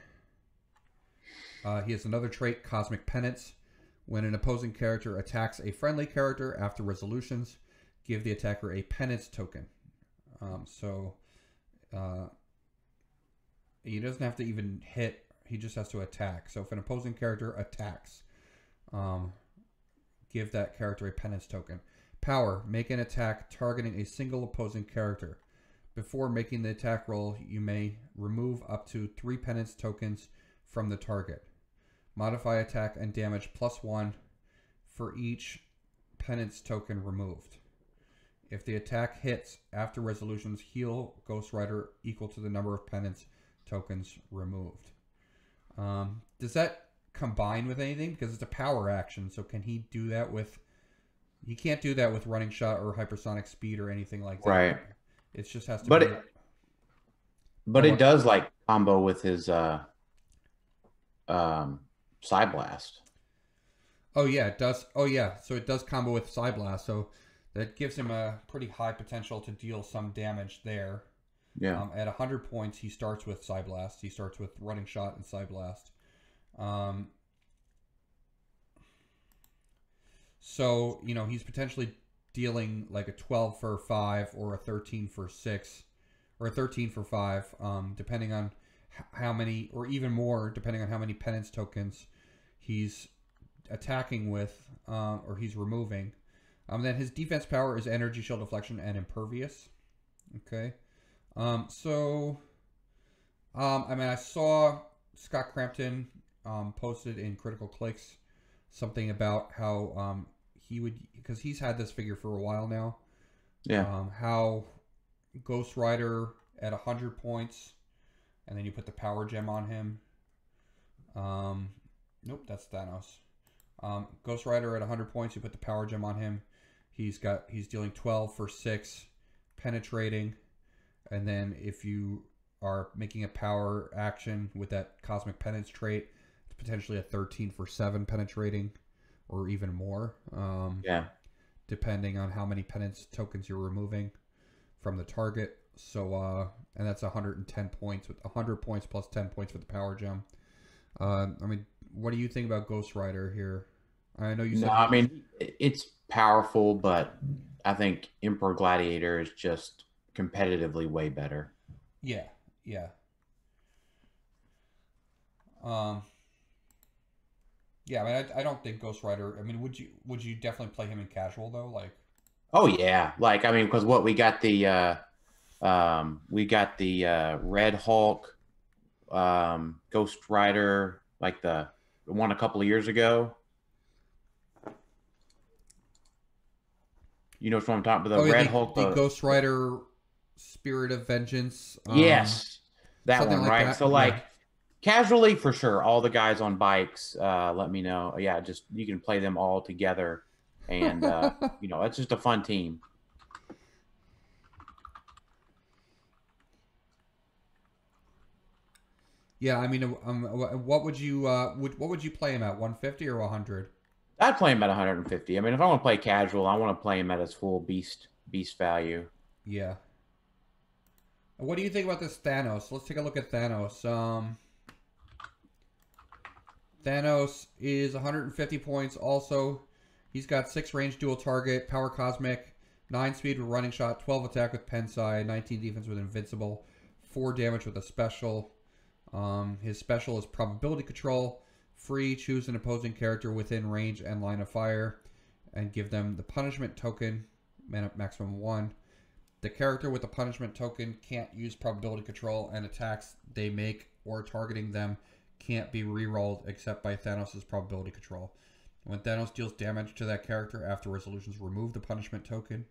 uh, he has another trait, Cosmic Penance. When an opposing character attacks a friendly character after resolutions, give the attacker a penance token. Um, so uh, he doesn't have to even hit. He just has to attack. So if an opposing character attacks, um, give that character a penance token. Power, make an attack targeting a single opposing character. Before making the attack roll, you may remove up to three penance tokens from the target. Modify attack and damage plus one for each penance token removed. If the attack hits, after resolutions, heal Ghost Rider equal to the number of penance tokens removed. Um, does that combine with anything? Because it's a power action, so can he do that with... He can't do that with running shot or hypersonic speed or anything like that. Right. It just has to but be... It, but it does, like, combo with his uh, um, Psy Blast. Oh, yeah, it does. Oh, yeah, so it does combo with Psy Blast, so that gives him a pretty high potential to deal some damage there. Yeah. Um, at one hundred points, he starts with Psy Blast. He starts with Running Shot and Psy Blast. Um, so, you know, he's potentially dealing like a twelve for five or a thirteen for six or a thirteen for five, um, depending on how many, or even more, depending on how many penance tokens he's attacking with um, or he's removing. Um, then his defense power is Energy, Shield Deflection, and Impervious. Okay. Um, so, um, I mean, I saw Scott Crampton, um, posted in Critical Clicks something about how, um, he would, because he's had this figure for a while now. Yeah. Um, how Ghost Rider at a hundred points, and then you put the power gem on him. Um, nope, that's Thanos. Um, Ghost Rider at a hundred points, you put the power gem on him. He's got, he's dealing twelve for six, penetrating. And then if you are making a power action with that Cosmic Penance trait, it's potentially a thirteen for seven penetrating or even more. Um, yeah. Depending on how many penance tokens you're removing from the target. So, uh, and that's one hundred ten points, with one hundred points plus ten points for the power gem. Uh, I mean, what do you think about Ghost Rider here? I know you said... No, I mean, it's powerful, but I think Emperor Gladiator is just... competitively way better. Yeah, yeah. Um, yeah, I mean, I, I don't think Ghost Rider. I mean, would you would you definitely play him in casual though? Like, oh yeah, like I mean, because what we got the, uh, um, we got the uh, Red Hulk, um, Ghost Rider, like the one a couple of years ago. You know what I'm talking about? The oh, yeah, Red the, Hulk. The Ghost Rider Spirit of Vengeance. Um, yes. That one, like right? That. So, yeah. Like, casually, for sure, all the guys on bikes, uh, let me know. Yeah, just you can play them all together. And, uh, you know, it's just a fun team. Yeah, I mean, um, what would you uh, would, what would you play him at, one fifty or one hundred? I'd play him at one hundred fifty. I mean, if I want to play casual, I want to play him at his full beast beast value. Yeah. What do you think about this Thanos? Let's take a look at Thanos. Um, Thanos is one hundred fifty points also. He's got six range dual target, power cosmic, nine speed with running shot, twelve attack with Pensai, nineteen defense with invincible, four damage with a special. Um, his special is probability control. Free, choose an opposing character within range and line of fire and give them the punishment token, maximum one. The character with the punishment token can't use probability control, and attacks they make or targeting them can't be rerolled except by Thanos' probability control. When Thanos deals damage to that character after resolutions, remove the punishment token.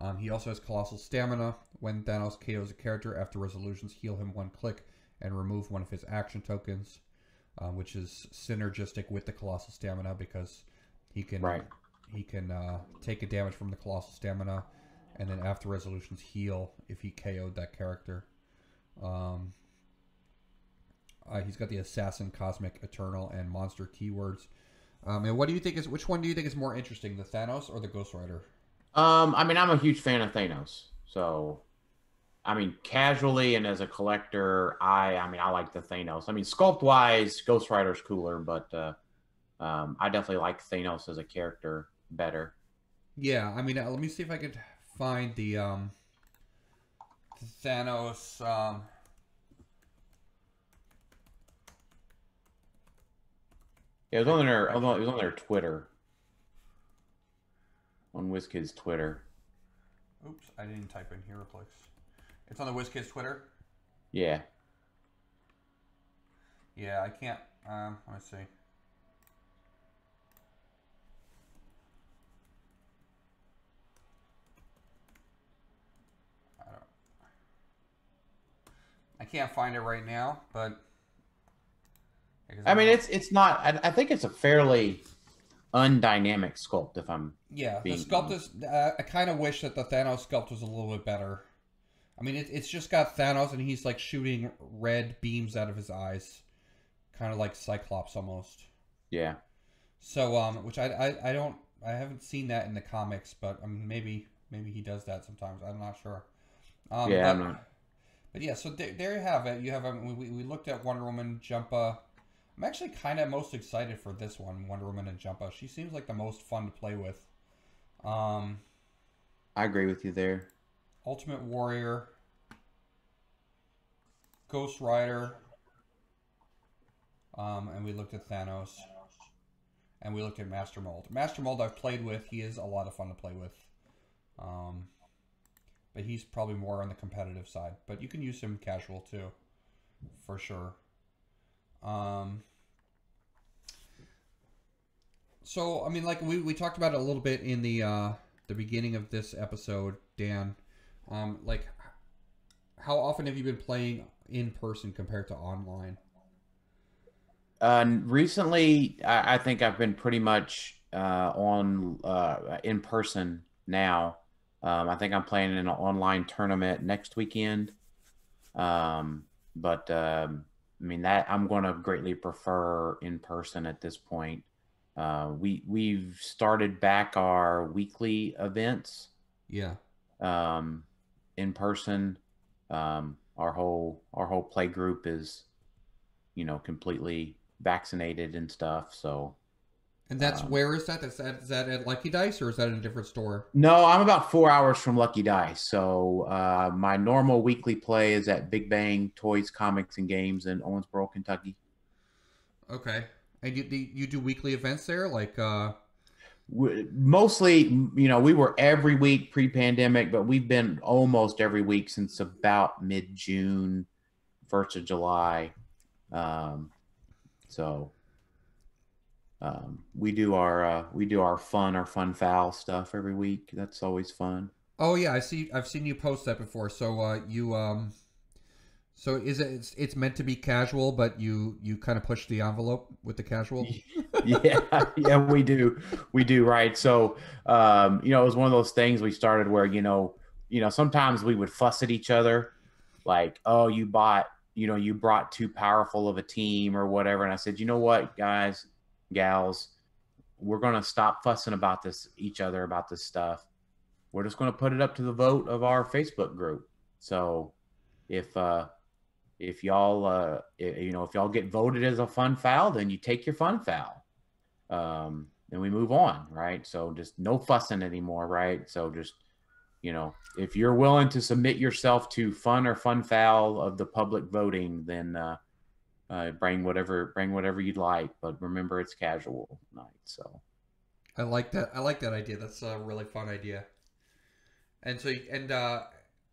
Um, he also has colossal stamina. When Thanos K Os a character after resolutions, heal him one click and remove one of his action tokens, um, which is synergistic with the Colossal Stamina because he can right. he can uh, take a damage from the Colossal Stamina and then after resolutions heal if he K O'd that character. Um, uh, he's got the Assassin, Cosmic, Eternal, and Monster keywords. Um, and what do you think is which one do you think is more interesting, the Thanos or the Ghost Rider? Um, I mean, I'm a huge fan of Thanos, so I mean, casually and as a collector, I I mean, I like the Thanos. I mean, sculpt wise, Ghost Rider's cooler, but uh, um, I definitely like Thanos as a character better. Yeah, I mean, let me see if I could find the um, Thanos. Um... Yeah, it was on their it was on their Twitter. On WizKids Twitter. Oops, I didn't type in HeroClix. It's on the WizKids Twitter? Yeah. Yeah, I can't... Um, let's see. I don't... I can't find it right now, but... I, I mean, it's it's not... I, I think it's a fairly... undynamic sculpt, if I'm yeah the sculpt honest. is uh, I kind of wish that the Thanos sculpt was a little bit better. I mean, it, it's just got Thanos and he's like shooting red beams out of his eyes, kind of like Cyclops almost. Yeah, so um which I, I I don't I haven't seen that in the comics, but I mean, maybe maybe he does that sometimes, I'm not sure. um yeah but, not... but yeah, so th there you have it. You have um, we, we looked at Wonder Woman, Jumpa. I'm actually kind of most excited for this one, Wonder Woman and Jumpa. She seems like the most fun to play with. Um, I agree with you there. Ultimate Warrior. Ghost Rider. Um, and we looked at Thanos. And we looked at Master Mold. Master Mold I've played with. He is a lot of fun to play with. Um, but he's probably more on the competitive side. But you can use him casual too, for sure. Um... So, I mean, like, we, we talked about it a little bit in the, uh, the beginning of this episode, Dan. Um, like, how often have you been playing in person compared to online? Uh, recently, I, I think I've been pretty much uh, on uh, in person now. Um, I think I'm playing in an online tournament next weekend. Um, but, um... I mean, that I'm going to greatly prefer in person at this point. Uh, we we've started back our weekly events. Yeah. Um, in person, um, our whole our whole play group is, you know, completely vaccinated and stuff. So. And that's um, where is that? Is that is that at Lucky Dice or is that in a different store? No, I'm about four hours from Lucky Dice. So uh, my normal weekly play is at Big Bang Toys, Comics, and Games in Owensboro, Kentucky. Okay, and you you do weekly events there, like uh... mostly. You know, we were every week pre-pandemic, but we've been almost every week since about mid-June, first of July. Um, so. Um, we do our uh, we do our fun our fun foul stuff every week. That's always fun. Oh yeah, I see. I've seen you post that before. So uh, you um, so is it? It's, it's meant to be casual, but you you kind of push the envelope with the casual. yeah, yeah, we do, we do, right? So um, you know, it was one of those things we started where you know you know sometimes we would fuss at each other, like oh you bought you know you brought too powerful of a team or whatever, and I said you know what guys. Gals, we're gonna stop fussing about this each other about this stuff. We're just gonna put it up to the vote of our Facebook group. So, if uh, if y'all uh, you know if y'all get voted as a fun foul, then you take your fun foul, um, and we move on, right? So just no fussing anymore, right? So just you know if you're willing to submit yourself to fun or fun foul of the public voting, then. Uh, Uh, bring whatever, bring whatever you'd like, but remember it's casual night. So, I like that. I like that idea. That's a really fun idea. And so, and uh,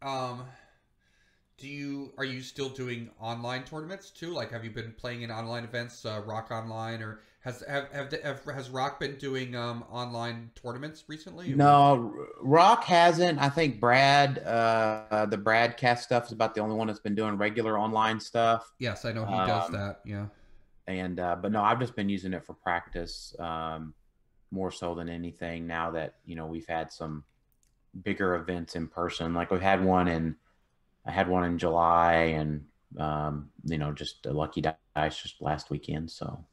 um, do you are you still doing online tournaments too? Like, have you been playing in online events, uh, Rock Online, or Has have, have, have has R O C been doing um, online tournaments recently? No, R O C hasn't. I think Brad, uh, the Bradcast stuff is about the only one that's been doing regular online stuff. Yes, I know he um, does that. Yeah, and uh, but no, I've just been using it for practice um, more so than anything. Now that you know we've had some bigger events in person, like we had one in, I had one in July, and um, you know just a Lucky Dice just last weekend. So.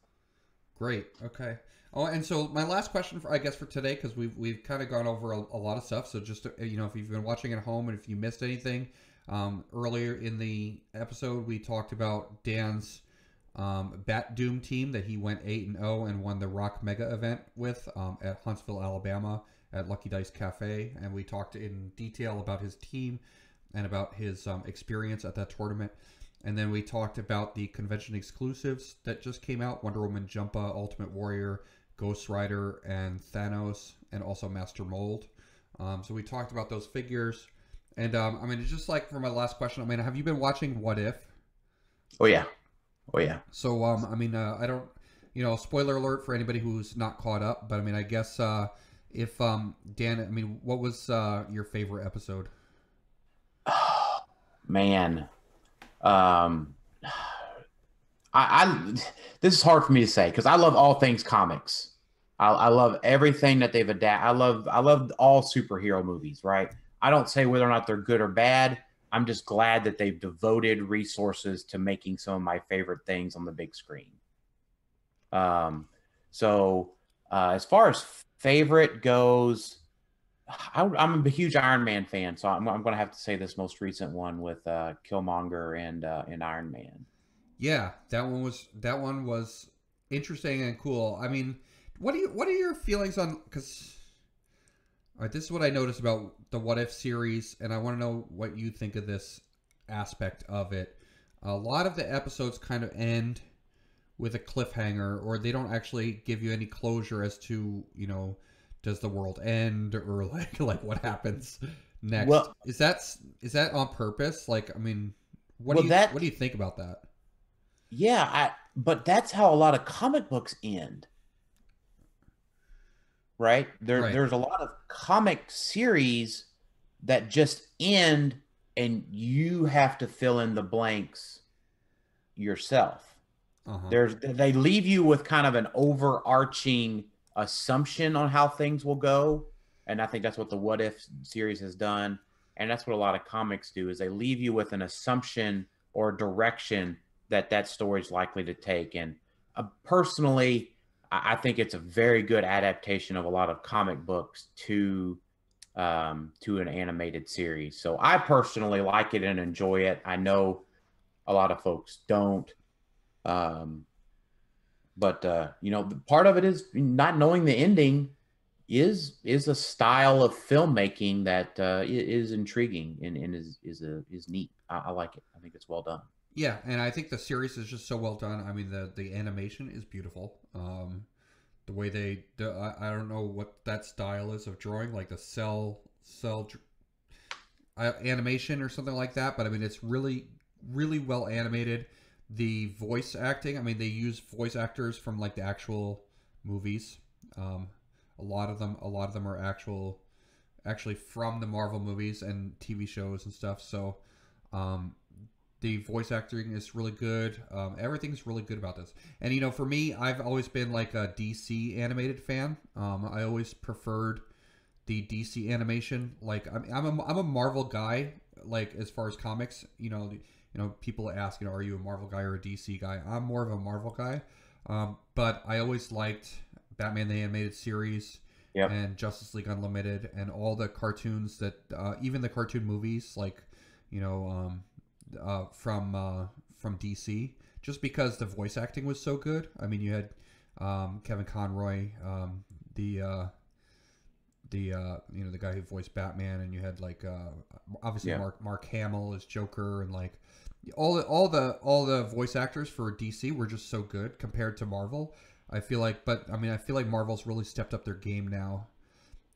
Great. Okay. Oh, and so my last question, for, I guess, for today, because we've we've kind of gone over a, a lot of stuff. So just you know, if you've been watching at home and if you missed anything, um, earlier in the episode we talked about Dan's um, Bat Doom team that he went eight and zero and won the R O C Mega Event with um, at Huntsville, Alabama, at Lucky Dice Cafe, and we talked in detail about his team and about his um, experience at that tournament. And then we talked about the convention exclusives that just came out. Wonder Woman Jumpa, Ultimate Warrior, Ghost Rider, and Thanos, and also Master Mold. Um, so we talked about those figures. And um, I mean, it's just like for my last question, I mean, have you been watching What If? Oh, yeah. Oh, yeah. So, um, I mean, uh, I don't, you know, spoiler alert for anybody who's not caught up. But, I mean, I guess uh, if, um, Dan, I mean, what was uh, your favorite episode? Oh, man. Um, I, I, this is hard for me to say because I love all things comics. I, I love everything that they've adapted. I love, I love all superhero movies, right? I don't say whether or not they're good or bad. I'm just glad that they've devoted resources to making some of my favorite things on the big screen. Um, so, uh, as far as favorite goes, I, I'm a huge Iron Man fan, so I'm, I'm going to have to say this most recent one with uh, Killmonger and uh, and Iron Man. Yeah, that one was that one was interesting and cool. I mean, what do you what are your feelings on? Because all right, this is what I noticed about the What If series, and I want to know what you think of this aspect of it. A lot of the episodes kind of end with a cliffhanger, or they don't actually give you any closure as to you know. Does the world end, or like like what happens next? Well, is that is that on purpose? Like, I mean, what well, do you that, what do you think about that? Yeah, I, but that's how a lot of comic books end, right? There, right. There's a lot of comic series that just end, and you have to fill in the blanks yourself. Uh-huh. There's they leave you with kind of an overarching assumption on how things will go, and I think that's what the What If series has done, and that's what a lot of comics do, is they leave you with an assumption or direction that that story's likely to take. And uh, personally, I, I think it's a very good adaptation of a lot of comic books to um, to an animated series. So I personally like it and enjoy it. I know a lot of folks don't. Um, But, uh, you know, part of it is not knowing the ending is is a style of filmmaking that uh, is intriguing and, and is is, a, is neat. I, I like it. I think it's well done. Yeah, and I think the series is just so well done. I mean, the, the animation is beautiful. Um, the way they do, I, I don't know what that style is of drawing, like the cell, cell uh, animation or something like that. But, I mean, it's really, really well animated. The voice acting, I mean, they use voice actors from like the actual movies. Um, a lot of them, a lot of them are actual, actually from the Marvel movies and T V shows and stuff. So, um, the voice acting is really good. Um, everything's really good about this. And you know, for me, I've always been like a D C animated fan. Um, I always preferred the D C animation. Like, I'm, I'm a, I'm a Marvel guy. Like, as far as comics, you know. You know, people ask, you know, are you a Marvel guy or a D C guy? I'm more of a Marvel guy, um, but I always liked Batman the Animated Series, yep, and Justice League Unlimited and all the cartoons that, uh, even the cartoon movies, like, you know, um, uh, from uh, from D C, just because the voice acting was so good. I mean, you had um, Kevin Conroy, um, the uh, the uh, you know the guy who voiced Batman, and you had like uh, obviously yeah. Mark Mark Hamill as Joker, and like. All the, all the all the voice actors for D C were just so good compared to Marvel. I feel like, but I mean, I feel like Marvel's really stepped up their game now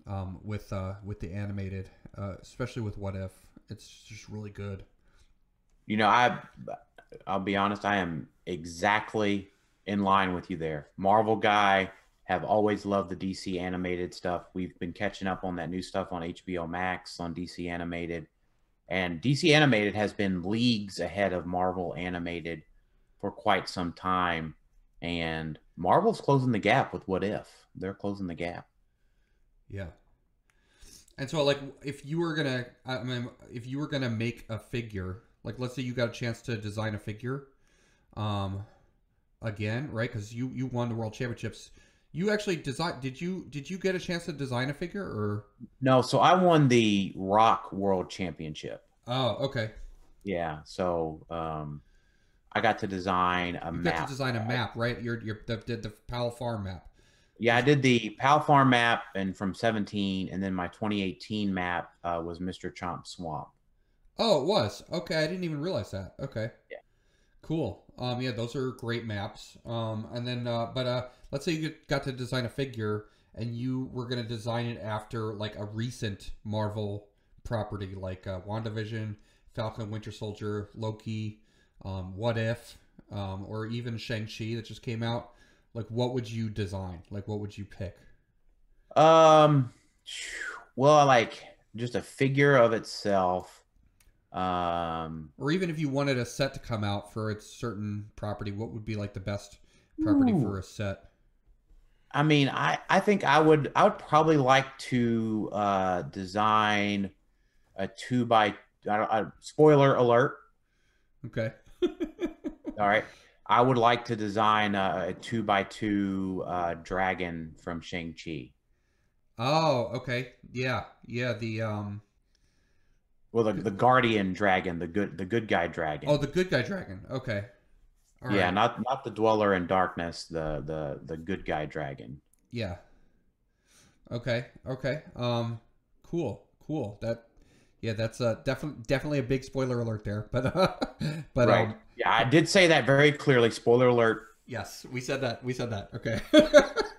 um, with uh, with the animated, uh, especially with What If. It's just really good. You know, I I'll be honest. I am exactly in line with you there. Marvel guy, have always loved the D C animated stuff. We've been catching up on that new stuff on H B O Max, on D C Animated. And D C Animated has been leagues ahead of Marvel Animated for quite some time. And Marvel's closing the gap with What If. They're closing the gap. Yeah. And so, like, if you were going to, I mean, if you were going to make a figure, like, let's say you got a chance to design a figure um, again, right? Because you, you won the World Championships. You actually designed, did you, did you get a chance to design a figure or? No. So I won the R O C World Championship. Oh, okay. Yeah. So um, I got to design a you map. You got to design a map, right? Your, your, the, the, the Powell Farm map. Yeah, I did the Powell Farm map and from seventeen, and then my twenty eighteen map uh, was Mister Chomp Swamp. Oh, it was. Okay, I didn't even realize that. Okay. Yeah. Cool. Um, yeah, those are great maps. Um, and then, uh, but uh, let's say you got to design a figure, and you were going to design it after like a recent Marvel property, like uh, WandaVision, Falcon, Winter Soldier, Loki, um, What If, um, or even Shang-Chi that just came out. Like, what would you design? Like, what would you pick? Um, well, like, just a figure of itself. Um, or even if you wanted a set to come out for its certain property, what would be, like, the best property ooh. For a set? I mean, I, I think I would, I would probably like to uh, design a two by, I don't, I, spoiler alert. Okay. All right. I would like to design a, a two by two uh, dragon from Shang-Chi. Oh, okay, yeah, yeah. The um, well, the the guardian dragon, the good the good guy dragon. Oh, the good guy dragon. Okay. All yeah, right. not not the dweller in darkness. The the the good guy dragon. Yeah. Okay. Okay. Um. Cool. Cool. That. Yeah, that's uh, definitely definitely a big spoiler alert there, but uh, but right. um, yeah, I did say that very clearly. Spoiler alert. Yes, we said that. We said that. Okay. Well,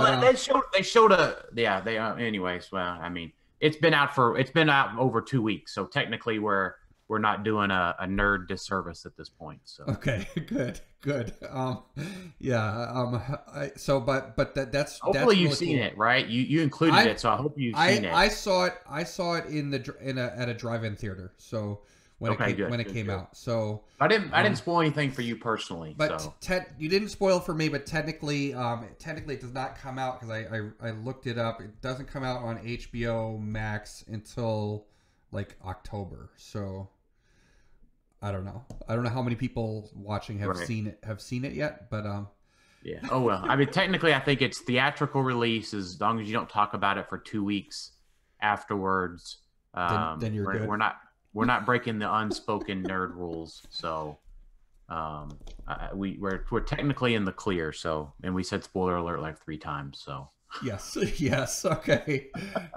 uh, they showed they showed a yeah they uh, anyways. Well, I mean, it's been out for it's been out over two weeks, so technically we're we're not doing a, a nerd disservice at this point. So okay, good, good. Um, yeah. Um, I, so but but that that's hopefully that's you've really seen cool. it, right? You you included I, it, so I hope you've I, seen it. I saw it. I saw it in the in a, at a drive-in theater. So. When okay, it came, good, when it good, came good. out, so I didn't I um, didn't spoil anything for you personally. But so. te you didn't spoil for me. But technically, um, technically, it does not come out because I, I I looked it up. It doesn't come out on H B O Max until like October. So I don't know. I don't know how many people watching have right. seen it have seen it yet. But um, yeah. Oh well. I mean, technically, I think it's theatrical release as long as you don't talk about it for two weeks afterwards. Um, then, then you're we're, good. We're not. We're not breaking the unspoken nerd rules, so um, I, we we're we're technically in the clear. So, and we said spoiler alert like three times. So yes, yes, okay,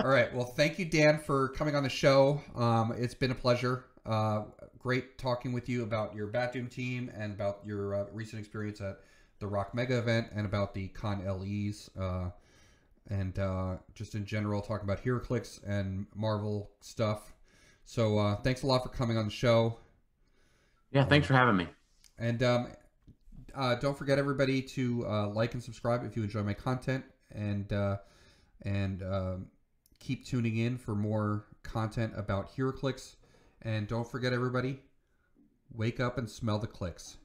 all right. Well, thank you, Dan, for coming on the show. Um, it's been a pleasure. Uh, great talking with you about your Bat Doom team and about your uh, recent experience at the R O C Mega Event and about the Con L Es uh, and uh, just in general talking about HeroClix and Marvel stuff. So uh, thanks a lot for coming on the show. Yeah, thanks um, for having me. And um, uh, don't forget, everybody, to uh, like and subscribe if you enjoy my content. And, uh, and um, keep tuning in for more content about HeroClix. And don't forget, everybody, wake up and smell the clicks.